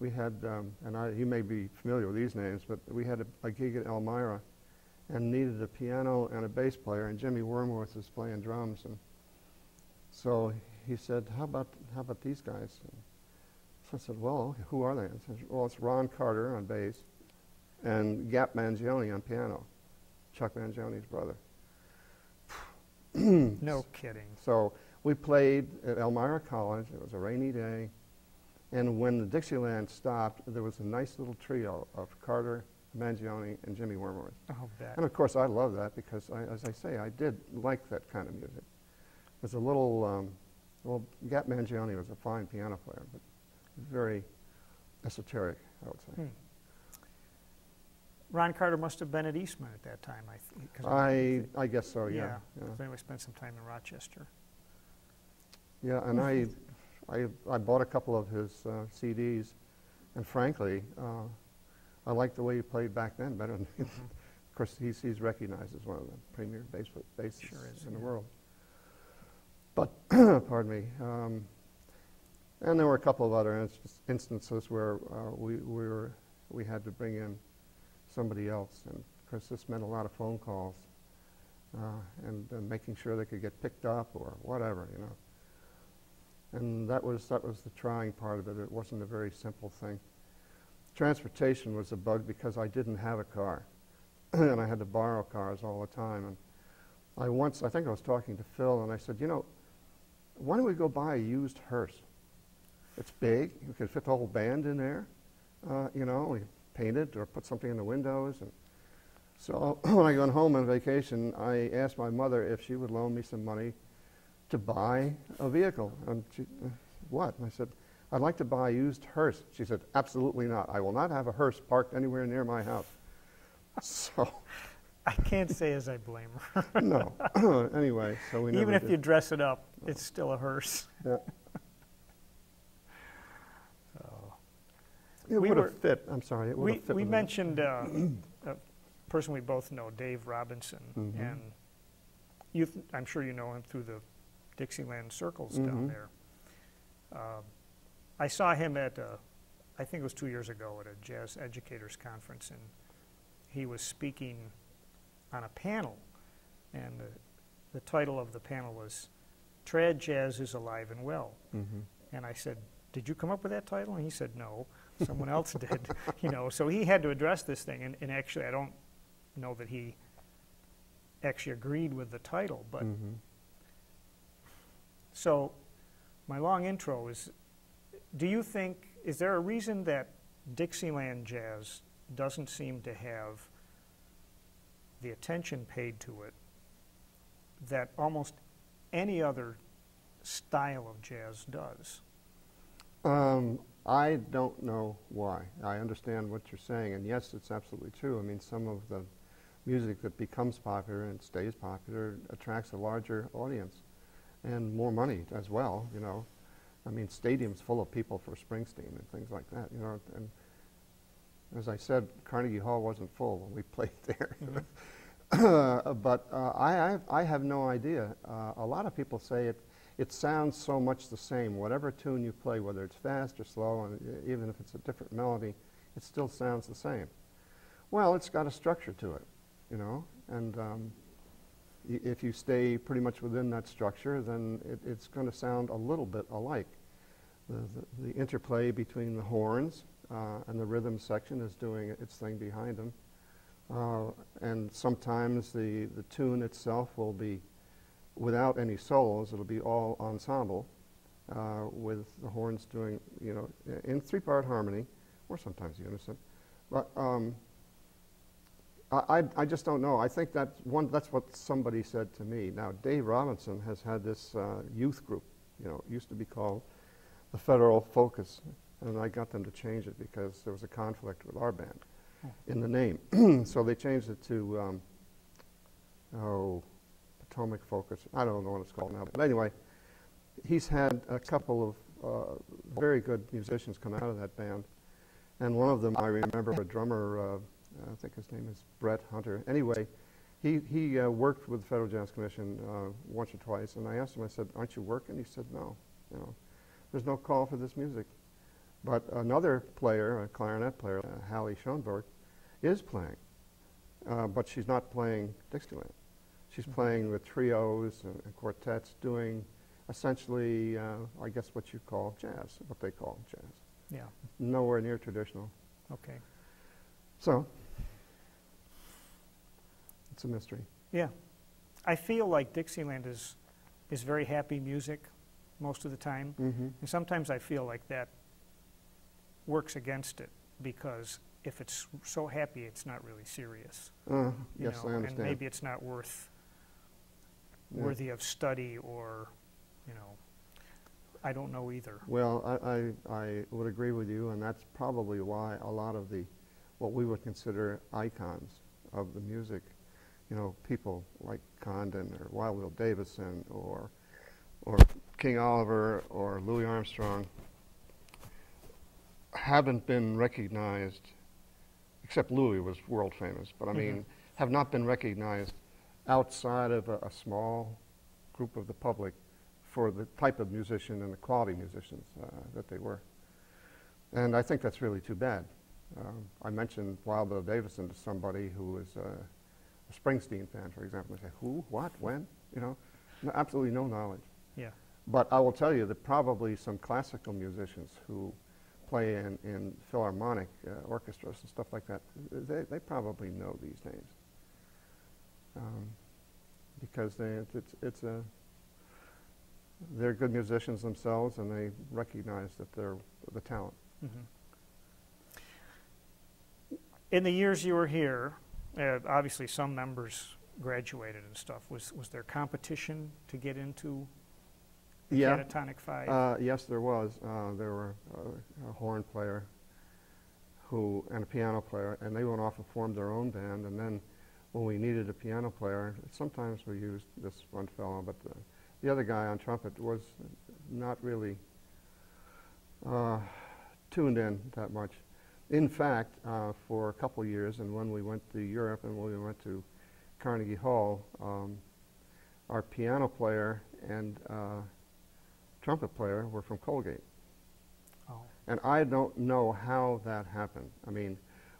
we had, um, and I, you may be familiar with these names, but we had a, a gig at Elmira, and needed a piano and a bass player, and Jimmy Wormworth was playing drums, and so he said, "How about how about these guys?" And so I said, "Well, who are they?" And I said, "Well, it's Ron Carter on bass, and Gap Mangione on piano, Chuck Mangione's brother." No kidding. So we played at Elmira College. It was a rainy day, and when the Dixieland stopped, there was a nice little trio of Carter, Mangione, and Jimmy Wormworth. Oh, that. And of course, I love that because, I, as I say, I did like that kind of music. It was a little, um, well, Gap Mangione was a fine piano player, but very esoteric, I would say. Hmm. Ron Carter must have been at Eastman at that time, I think. I, I, I guess so, yeah. Yeah, yeah. Anyway, spent some time in Rochester. Yeah, and I, I, I bought a couple of his uh, C Ds, and frankly, uh, I liked the way he played back then better. Mm-hmm. Of course, he's, he's recognized as one of the premier bass bassists sure is, in yeah. the world. But, pardon me, um, and there were a couple of other inst instances where uh, we, we, were, we had to bring in somebody else. And of course, this meant a lot of phone calls uh, and, and making sure they could get picked up or whatever, you know. And that was, that was the trying part of it. It wasn't a very simple thing. Transportation was a bug because I didn't have a car, and I had to borrow cars all the time. And I once, I think I was talking to Phil, and I said, you know, why don't we go buy a used hearse? It's big. You could fit the whole band in there. Uh, you know, we painted or put something in the windows. And so when I went home on vacation, I asked my mother if she would loan me some money to buy a vehicle. And she, what? And I said, I'd like to buy a used hearse. She said, absolutely not. I will not have a hearse parked anywhere near my house. So I can't say as I blame her. No. Anyway, so we never even if did. You dress it up, no. It's still a hearse. Yeah. So it we would have fit. I'm sorry. It would we have fit we mentioned uh, a person we both know, Dave Robinson, mm-hmm. and you. I'm sure you know him through the Dixieland circles mm-hmm. down there. Uh, I saw him at, a, I think it was two years ago, at a jazz educators conference, and he was speaking on a panel, and the, the title of the panel was Trad Jazz is Alive and Well. Mm-hmm. And I said, did you come up with that title? And he said, no, someone else did. You know, so he had to address this thing, and, and actually I don't know that he actually agreed with the title, but mm-hmm. so my long intro is, do you think, is there a reason that Dixieland jazz doesn't seem to have the attention paid to it that almost any other style of jazz does? Um, I don't know why. I understand what you're saying, and yes, it's absolutely true. I mean, some of the music that becomes popular and stays popular attracts a larger audience and more money as well, you know. I mean, stadiums full of people for Springsteen and things like that, you know. And as I said, Carnegie Hall wasn't full when we played there. Mm-hmm. uh, but uh, I, I have no idea. Uh, a lot of people say it, it sounds so much the same. Whatever tune you play, whether it's fast or slow, and even if it's a different melody, it still sounds the same. Well, it's got a structure to it, you know. And um, if you stay pretty much within that structure, then it, it's going to sound a little bit alike. The, the, the interplay between the horns uh, and the rhythm section is doing its thing behind them. Uh, and sometimes the, the tune itself will be without any solos. It'll be all ensemble uh, with the horns doing, you know, in three-part harmony or sometimes unison. But, um, I, I just don't know. I think that one, that's what somebody said to me. Now, Dave Robinson has had this uh, youth group, you know, it used to be called the Federal Focus, and I got them to change it because there was a conflict with our band in the name. So they changed it to, um, oh, Potomac Focus. I don't know what it's called now, but anyway, he's had a couple of uh, very good musicians come out of that band, and one of them, I remember, a drummer, uh, I think his name is Brett Hunter. Anyway, he, he uh, worked with the Federal Jazz Commission uh, once or twice, and I asked him, I said, aren't you working? He said, no, you know, there's no call for this music. But another player, a clarinet player, uh, Hallie Schoenberg, is playing, uh, but she's not playing Dixieland. She's mm-hmm. playing with trios and, and quartets, doing essentially, uh, I guess, what you call jazz, what they call jazz. Yeah. Nowhere near traditional. Okay. So it's a mystery. Yeah. I feel like Dixieland is, is very happy music most of the time. Mm-hmm. And sometimes I feel like that works against it because if it's so happy, it's not really serious. Uh, yes, know? I understand. And maybe it's not worth, yeah. worthy of study or, you know, I don't know either. Well, I, I, I would agree with you, and that's probably why a lot of the what we would consider icons of the music, you know, people like Condon or Wild Bill Davison or, or King Oliver or Louis Armstrong haven't been recognized, except Louis was world famous, but I mean, mm-hmm. have not been recognized outside of a, a small group of the public for the type of musician and the quality musicians uh, that they were. And I think that's really too bad. Um, I mentioned Wild Bill Davison to somebody who was uh, a Springsteen fan, for example. They say, who, what, when? You know, no, absolutely no knowledge. Yeah. But I will tell you that probably some classical musicians who play in, in philharmonic uh, orchestras and stuff like that, they, they probably know these names. Um, because they, it's, it's a, they're good musicians themselves, and they recognize that they're the talent. Mm-hmm. In the years you were here, uh, obviously some members graduated and stuff. Was was there competition to get into the yeah. Catatonic Five? Uh, yes, there was. Uh, there were a, a horn player who and a piano player, and they went off and formed their own band. And then when we needed a piano player, sometimes we used this one fellow, but the, the other guy on trumpet was not really uh, tuned in that much. In fact, uh, for a couple years, and when we went to Europe and when we went to Carnegie Hall, um, our piano player and uh, trumpet player were from Colgate. Oh. And I don't know how that happened. I mean,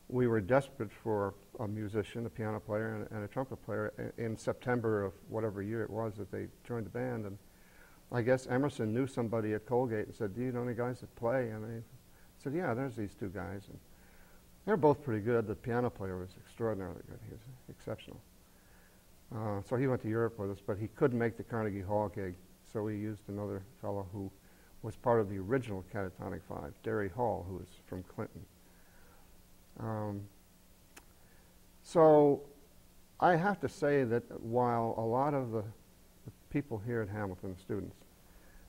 we were desperate for a musician, a piano player, and, and a trumpet player in September of whatever year it was that they joined the band. And I guess Emerson knew somebody at Colgate and said, "Do you know any guys that play?" And they said, "Yeah, there's these two guys." And they're both pretty good. The piano player was extraordinarily good. He was exceptional. Uh, so he went to Europe with us, but he couldn't make the Carnegie Hall gig. So we used another fellow who was part of the original Catatonic Five, Derry Hall, who was from Clinton. Um, so I have to say that while a lot of the, the people here at Hamilton, the students,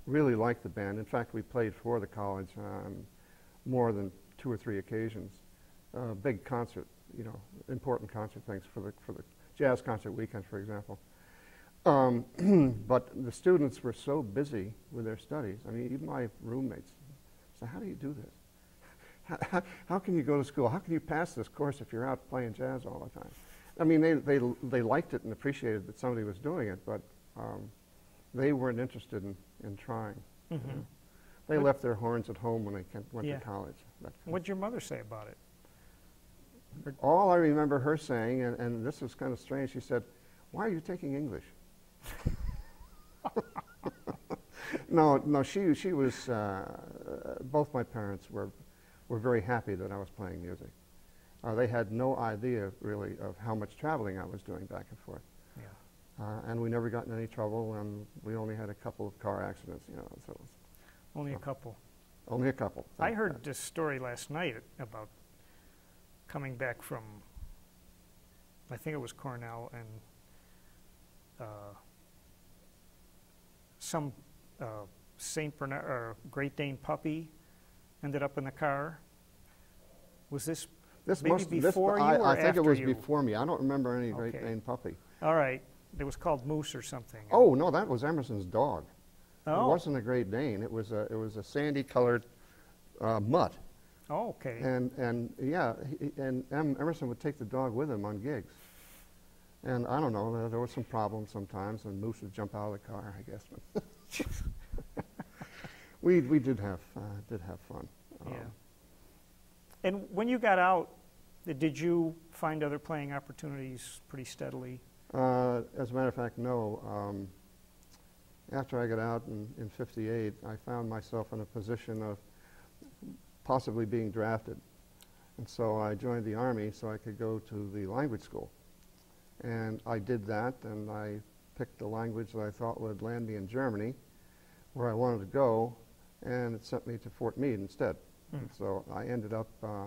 really liked the band. In fact, we played for the college on more than two or three occasions. Uh, big concert, you know, important concert things for the, for the jazz concert weekend, for example. Um, but the students were so busy with their studies. I mean, even my roommates said, "How do you do this? How, how can you go to school? How can you pass this course if you're out playing jazz all the time?" I mean, they, they, they liked it and appreciated that somebody was doing it, but um, they weren't interested in, in trying. Mm-hmm. You know? They what left their horns at home when they went yeah. to college. What'd your mother say about it? Her all I remember her saying, and, and this was kind of strange, she said, "Why are you taking English?" no, no, she, she was, uh, both my parents were were very happy that I was playing music. Uh, they had no idea, really, of how much traveling I was doing back and forth. Yeah. Uh, and we never got in any trouble, and we only had a couple of car accidents, you know. So only so a couple. Only a couple. I heard God. this story last night about coming back from, I think it was Cornell, and uh, some uh, Saint Bernard or Great Dane puppy ended up in the car. Was this, this maybe must, before this, you I, or I think after it was you? Before me. I don't remember any okay. Great Dane puppy. All right. It was called Moose or something. Oh, no, that was Emerson's dog. Oh. It wasn't a Great Dane. It was a, it was a sandy-colored uh, mutt. Oh, okay. And, and yeah, he, and em Emerson would take the dog with him on gigs. And I don't know, there, there was some problems sometimes, and Moose would jump out of the car, I guess. We, we did have, uh, did have fun. Um, yeah. And when you got out, did you find other playing opportunities pretty steadily? Uh, as a matter of fact, no. Um, after I got out in, in fifty-eight, I found myself in a position of possibly being drafted. And so I joined the Army so I could go to the language school. And I did that, and I picked the language that I thought would land me in Germany, where I wanted to go, and it sent me to Fort Meade instead. Mm. So I ended up uh,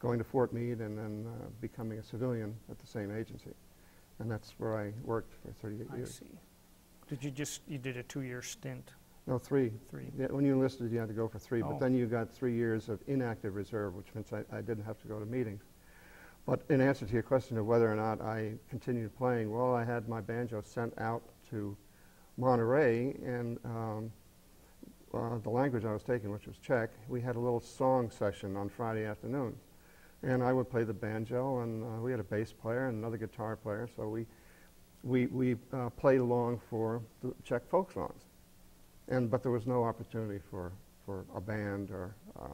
going to Fort Meade and then uh, becoming a civilian at the same agency. And that's where I worked for thirty-eight I years. I see. Did you just, you did a two-year stint? No, three. Three. Yeah, when you enlisted, you had to go for three, oh. but then you got three years of inactive reserve, which means I, I didn't have to go to meetings. But in answer to your question of whether or not I continued playing, well, I had my banjo sent out to Monterey, and um, uh, the language I was taking, which was Czech, we had a little song session on Friday afternoons. And I would play the banjo, and uh, we had a bass player and another guitar player, so we, we, we uh, played along for the Czech folk songs. And, but there was no opportunity for, for a band or uh,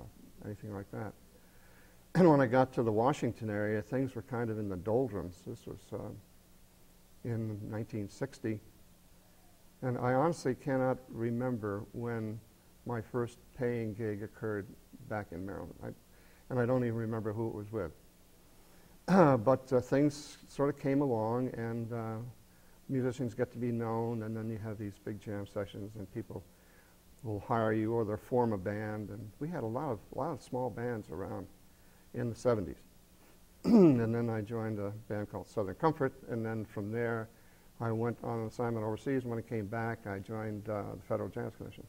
anything like that. And when I got to the Washington area, things were kind of in the doldrums. This was uh, in nineteen sixty. And I honestly cannot remember when my first paying gig occurred back in Maryland. I, and I don't even remember who it was with. but uh, things sort of came along, and uh, musicians get to be known, and then you have these big jam sessions, and people will hire you or they'll form a band. And we had a lot of a lot of small bands around in the seventies. And then I joined a band called Southern Comfort, and then from there I went on an assignment overseas. When I came back, I joined uh, the Federal Jazz Commission.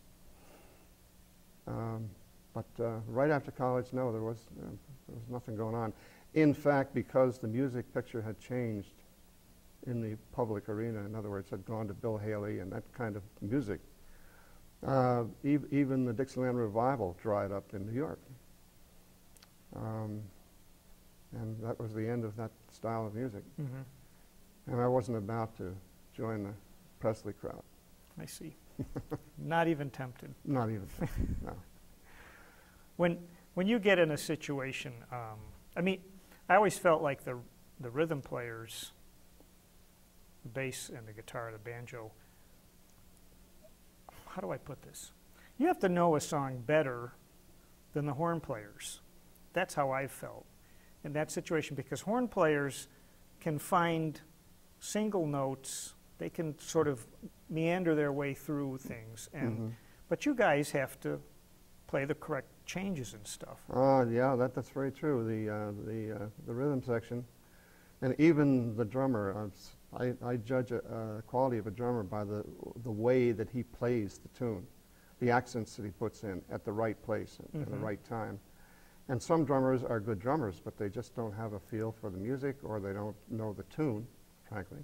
Um, but uh, right after college, no, there was, uh, there was nothing going on. In fact, because the music picture had changed in the public arena, in other words, had gone to Bill Haley and that kind of music, uh, e even the Dixieland Revival dried up in New York. Um, and that was the end of that style of music. Mm-hmm. And I wasn't about to join the Presley crowd. I see. Not even tempted. Not even tempted, no. When, when you get in a situation, um, I mean, I always felt like the, the rhythm players, the bass and the guitar, the banjo, how do I put this? You have to know a song better than the horn players. That's how I felt in that situation, because horn players can find single notes. They can sort of meander their way through things, and mm-hmm. but you guys have to play the correct changes and stuff. Oh, uh, yeah, that, that's very true. The uh, the uh, the rhythm section, and even the drummer. Uh, I I judge a, uh, quality of a drummer by the the way that he plays the tune, the accents that he puts in at the right place mm-hmm. at the right time. And some drummers are good drummers, but they just don't have a feel for the music, or they don't know the tune, frankly.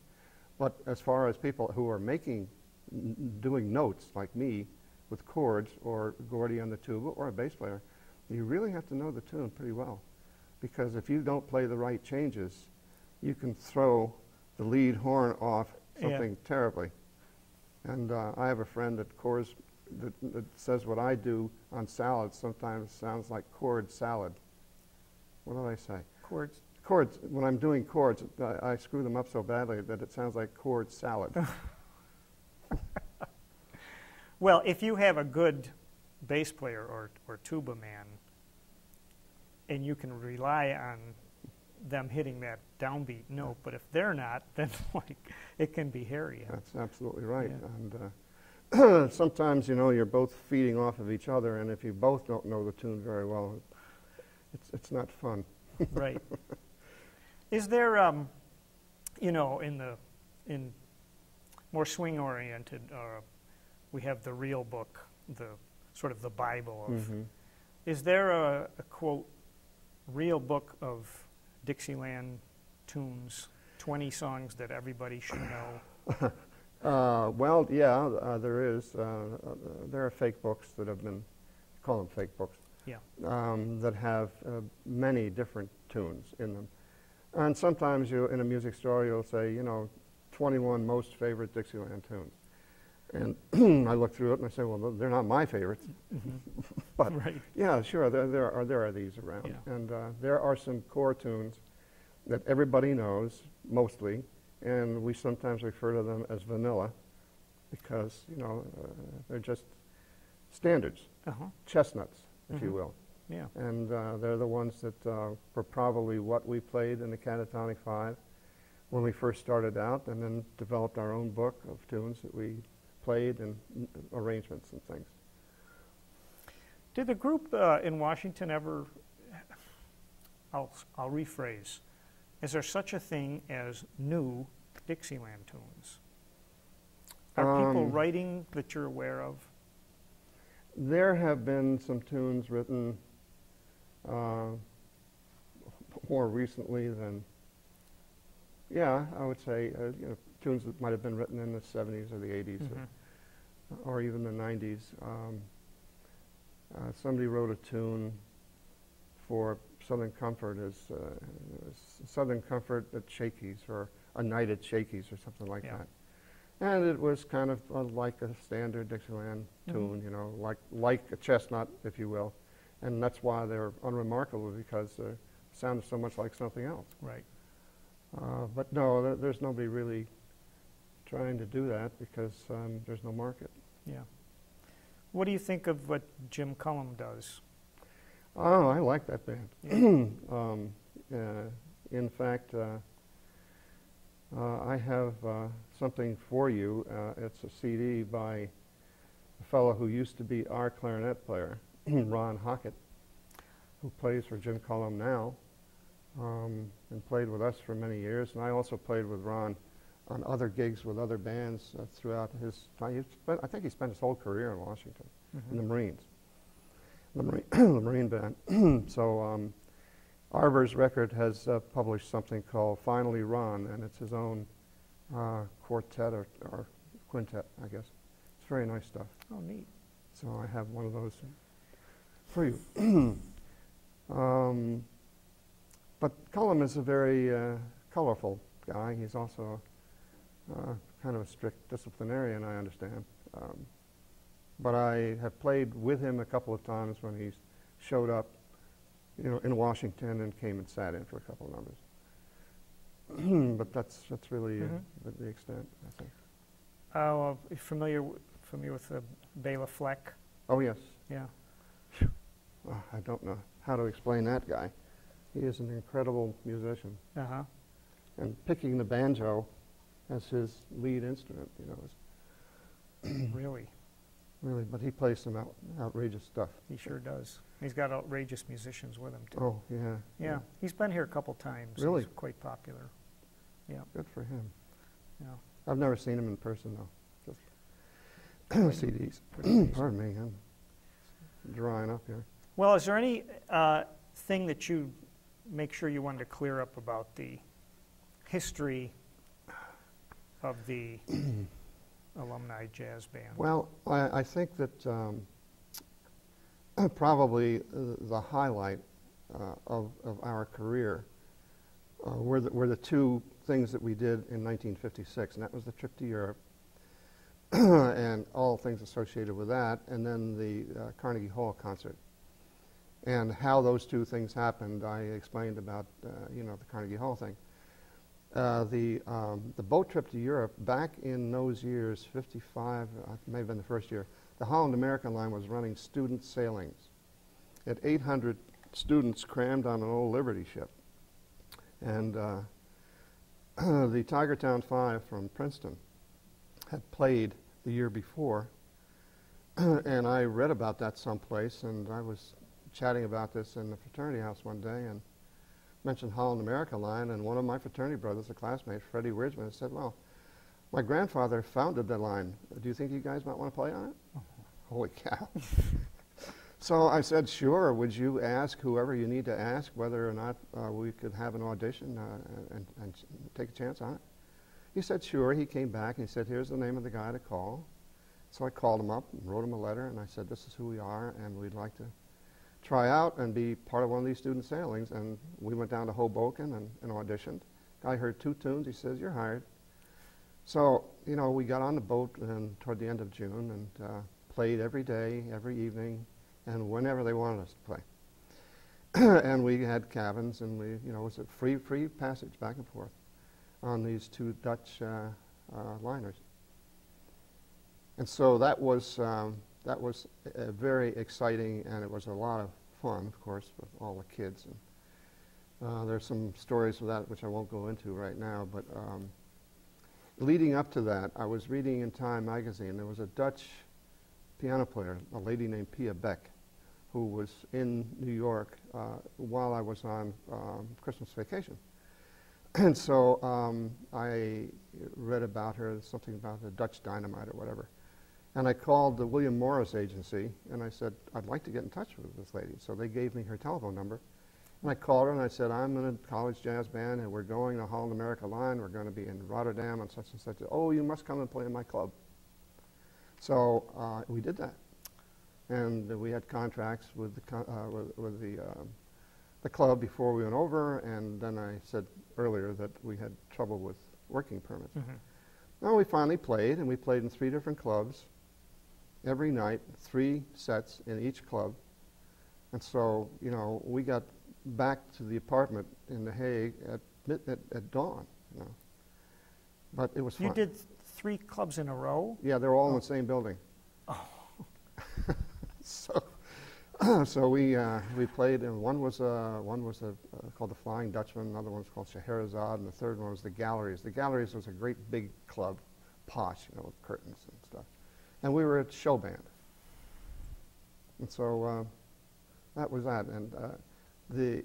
But as far as people who are making, n doing notes like me, with chords or Gordy on the tuba or a bass player, you really have to know the tune pretty well, because if you don't play the right changes, you can throw the lead horn off something yeah. terribly. And uh, I have a friend that chords. That, that says what I do on salads sometimes sounds like chord salad. What did I say? Chords. Chords. When I'm doing chords, I, I screw them up so badly that it sounds like chord salad. Well, if you have a good bass player or, or tuba man, and you can rely on them hitting that downbeat note, but if they're not, then like it can be hairy. That's absolutely right. Yeah. And, uh, sometimes, you know, you're both feeding off of each other, and if you both don't know the tune very well, it's, it's not fun. Right. Is there, um, you know, in the in more swing-oriented, uh, we have the real book, the sort of the Bible of, mm-hmm. is there a, a, quote, real book of Dixieland tunes, twenty songs that everybody should know? Uh, well, yeah, uh, there is. Uh, uh, there are fake books that have been, call them fake books, yeah. um, that have uh, many different tunes in them. And sometimes you, in a music store, you'll say, you know, twenty-one most favorite Dixieland tunes. And I look through it and I say, well, they're not my favorites. Mm-hmm. But right. yeah, sure, there, there, are, there are these around. Yeah. And uh, there are some core tunes that everybody knows, mostly. And we sometimes refer to them as vanilla because, you know, uh, they're just standards, uh-huh. chestnuts, if mm-hmm. you will. Yeah. And uh, they're the ones that uh, were probably what we played in the Catatonic Five when we first started out, and then developed our own book of tunes that we played and arrangements and things. Did the group uh, in Washington ever, I'll, I'll rephrase, is there such a thing as new Dixieland tunes? Are um, people writing that you're aware of? There have been some tunes written uh, more recently than, yeah, I would say, uh, you know, tunes that might have been written in the seventies or the eighties mm-hmm. or, or even the nineties. Um, uh, somebody wrote a tune for Southern Comfort is uh, Southern Comfort at Shakey's, or A Night at Shakey's, or something like yeah. that. And it was kind of uh, like a standard Dixieland mm-hmm. tune, you know, like like a chestnut, if you will. And that's why they're unremarkable, because they uh, sounded so much like something else. Right. Uh, but no, there, there's nobody really trying to do that because um, there's no market. Yeah. What do you think of what Jim Cullum does? Oh, I like that band. Yeah. um, uh, in fact, uh, Uh, I have uh, something for you. Uh, it's a C D by a fellow who used to be our clarinet player, Ron Hockett, who plays for Jim Cullum now, um, and played with us for many years. And I also played with Ron on other gigs with other bands uh, throughout his time. I think he spent his whole career in Washington, mm-hmm. in the Marines, the, Mar the Marine Band. So um, Arbor's record has uh, published something called Finally Ron, and it's his own uh, quartet or, or quintet, I guess. It's very nice stuff. Oh, neat. So I have one of those for you. um, but Cullum is a very uh, colorful guy. He's also uh, kind of a strict disciplinarian, I understand. Um, but I have played with him a couple of times when he showed up, you know, in Washington and came and sat in for a couple of numbers. But that's, that's really mm-hmm. uh, the extent, I think. Oh, uh, well, you're familiar, w familiar with uh, Bela Fleck? Oh, yes. Yeah. Well, I don't know how to explain that guy. He is an incredible musician. Uh-huh. And picking the banjo as his lead instrument, you know, is really? Really, but he plays some out outrageous stuff. He sure does. He's got outrageous musicians with him, too. Oh, yeah. Yeah, yeah. He's been here a couple times. Really? He's quite popular. Yeah. Good for him. Yeah. I've never seen him in person, though. Just C Ds. Pardon me, I'm drying up here. Well, is there any uh, thing that you make sure you wanted to clear up about the history of the alumni jazz band? Well, I, I think that... Um, probably uh, the highlight uh, of, of our career uh, were, the, were the two things that we did in nineteen fifty-six, and that was the trip to Europe and all things associated with that, and then the uh, Carnegie Hall concert. And how those two things happened, I explained about, uh, you know, the Carnegie Hall thing. Uh, the, um, the boat trip to Europe, back in those years, fifty-five, uh, may have been the first year, the Holland American Line was running student sailings. At eight hundred students crammed on an old Liberty ship. And uh, the Tigertown Five from Princeton had played the year before. And I read about that someplace, and I was chatting about this in the fraternity house one day and mentioned Holland American Line, and one of my fraternity brothers, a classmate, Freddie Weersman, said, well, my grandfather founded the line. Do you think you guys might want to play on it? Oh. Holy cow. So I said, sure. Would you ask whoever you need to ask whether or not uh, we could have an audition uh, and, and take a chance on it? He said, sure. He came back and he said, here's the name of the guy to call. So I called him up and wrote him a letter, and I said, this is who we are, and we'd like to try out and be part of one of these student sailings. And we went down to Hoboken and, and auditioned. Guy heard two tunes. He says, you're hired. So, you know, we got on the boat and toward the end of June and uh, played every day, every evening, and whenever they wanted us to play. And we had cabins, and we, you know, it was a free, free passage back and forth on these two Dutch uh, uh, liners. And so that was, um, that was a very exciting, and it was a lot of fun, of course, with all the kids. And, uh, there's some stories of that which I won't go into right now, but... Um, leading up to that, I was reading in Time magazine. There was a Dutch piano player, a lady named Pia Beck, who was in New York uh, while I was on um, Christmas vacation. And so um, I read about her, something about the Dutch dynamite or whatever. And I called the William Morris Agency, and I said, I'd like to get in touch with this lady. So they gave me her telephone number. And I called her and I said, I'm in a college jazz band and we're going to Holland America Line. We're going to be in Rotterdam on such and such. Oh, you must come and play in my club. So uh, we did that. And uh, we had contracts with the, con uh, with, with the, um, the club before we went over. And then I said earlier that we had trouble with working permits. Mm-hmm. Now we finally played, and we played in three different clubs every night, three sets in each club. And so, you know, we got back to the apartment in The Hague at, at, at dawn, you know. But it was fun. You did th three clubs in a row? Yeah, they were all oh. in the same building. Oh. So so we uh, we played, and one was uh, one was a, uh, called the Flying Dutchman, another one was called Scheherazade, and the third one was the Galleries. The Galleries was a great big club, posh, you know, with curtains and stuff. And we were a show band, and so uh, that was that. And uh, the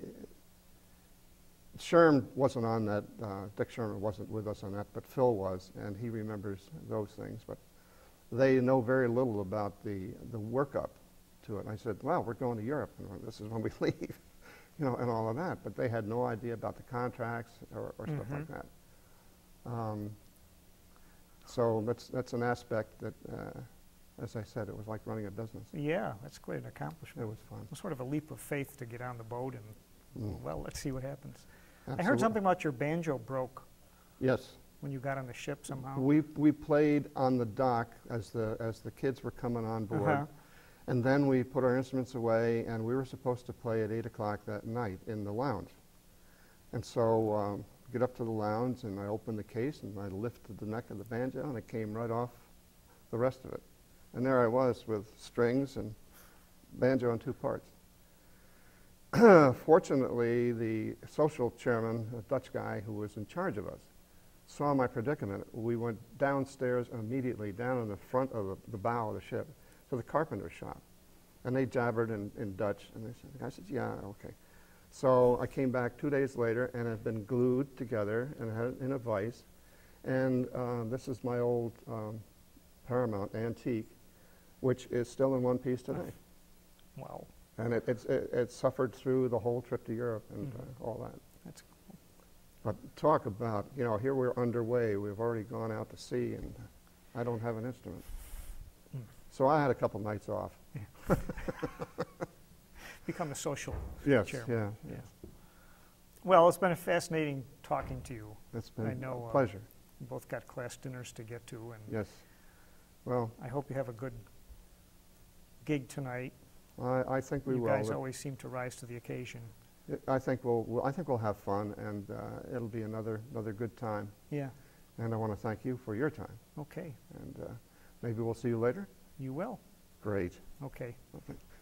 Sherman wasn't on that. Uh, Dick Sherman wasn't with us on that, but Phil was, and he remembers those things. But they know very little about the the workup to it. And I said, "Well, we're going to Europe, and this is when we leave," you know, and all of that. But they had no idea about the contracts or, or mm-hmm. stuff like that. Um, so that's that's an aspect that, uh, as I said, it was like running a business. Yeah, that's quite an accomplishment. It was fun. It was sort of a leap of faith to get on the boat and mm. well, let's see what happens. Absolutely. I heard something about your banjo broke. Yes. When you got on the ship somehow? We, we played on the dock as the, as the kids were coming on board. Uh-huh. And then we put our instruments away, and we were supposed to play at eight o'clock that night in the lounge. And so um, get up to the lounge, and I opened the case, and I lifted the neck of the banjo, and it came right off the rest of it. And there I was with strings and banjo in two parts. Fortunately, the social chairman, a Dutch guy who was in charge of us, saw my predicament. We went downstairs immediately, down in the front of the, the bow of the ship, to the carpenter's shop. And they jabbered in, in Dutch. And they said, I said, yeah, okay. So I came back two days later, and it had been glued together and had it in a vise. And uh, this is my old um, Paramount antique, which is still in one piece today. Wow. And it, it's, it, it suffered through the whole trip to Europe and mm-hmm. uh, all that. That's cool. But talk about, you know, here we're underway. We've already gone out to sea, and I don't have an instrument. Mm. So I had a couple nights off. Yeah. Become a social yes, chairman. Yeah, yeah. Yes. Well, it's been a fascinating talking to you. It's been I know, a pleasure. Uh, we both got class dinners to get to. And yes. Well, I hope you have a good gig tonight. I, I think we you will. You guys always seem to rise to the occasion. I think we'll, we'll. I think we'll have fun, and uh, it'll be another another good time. Yeah. And I want to thank you for your time. Okay. And uh, maybe we'll see you later. You will. Great. Okay. Okay.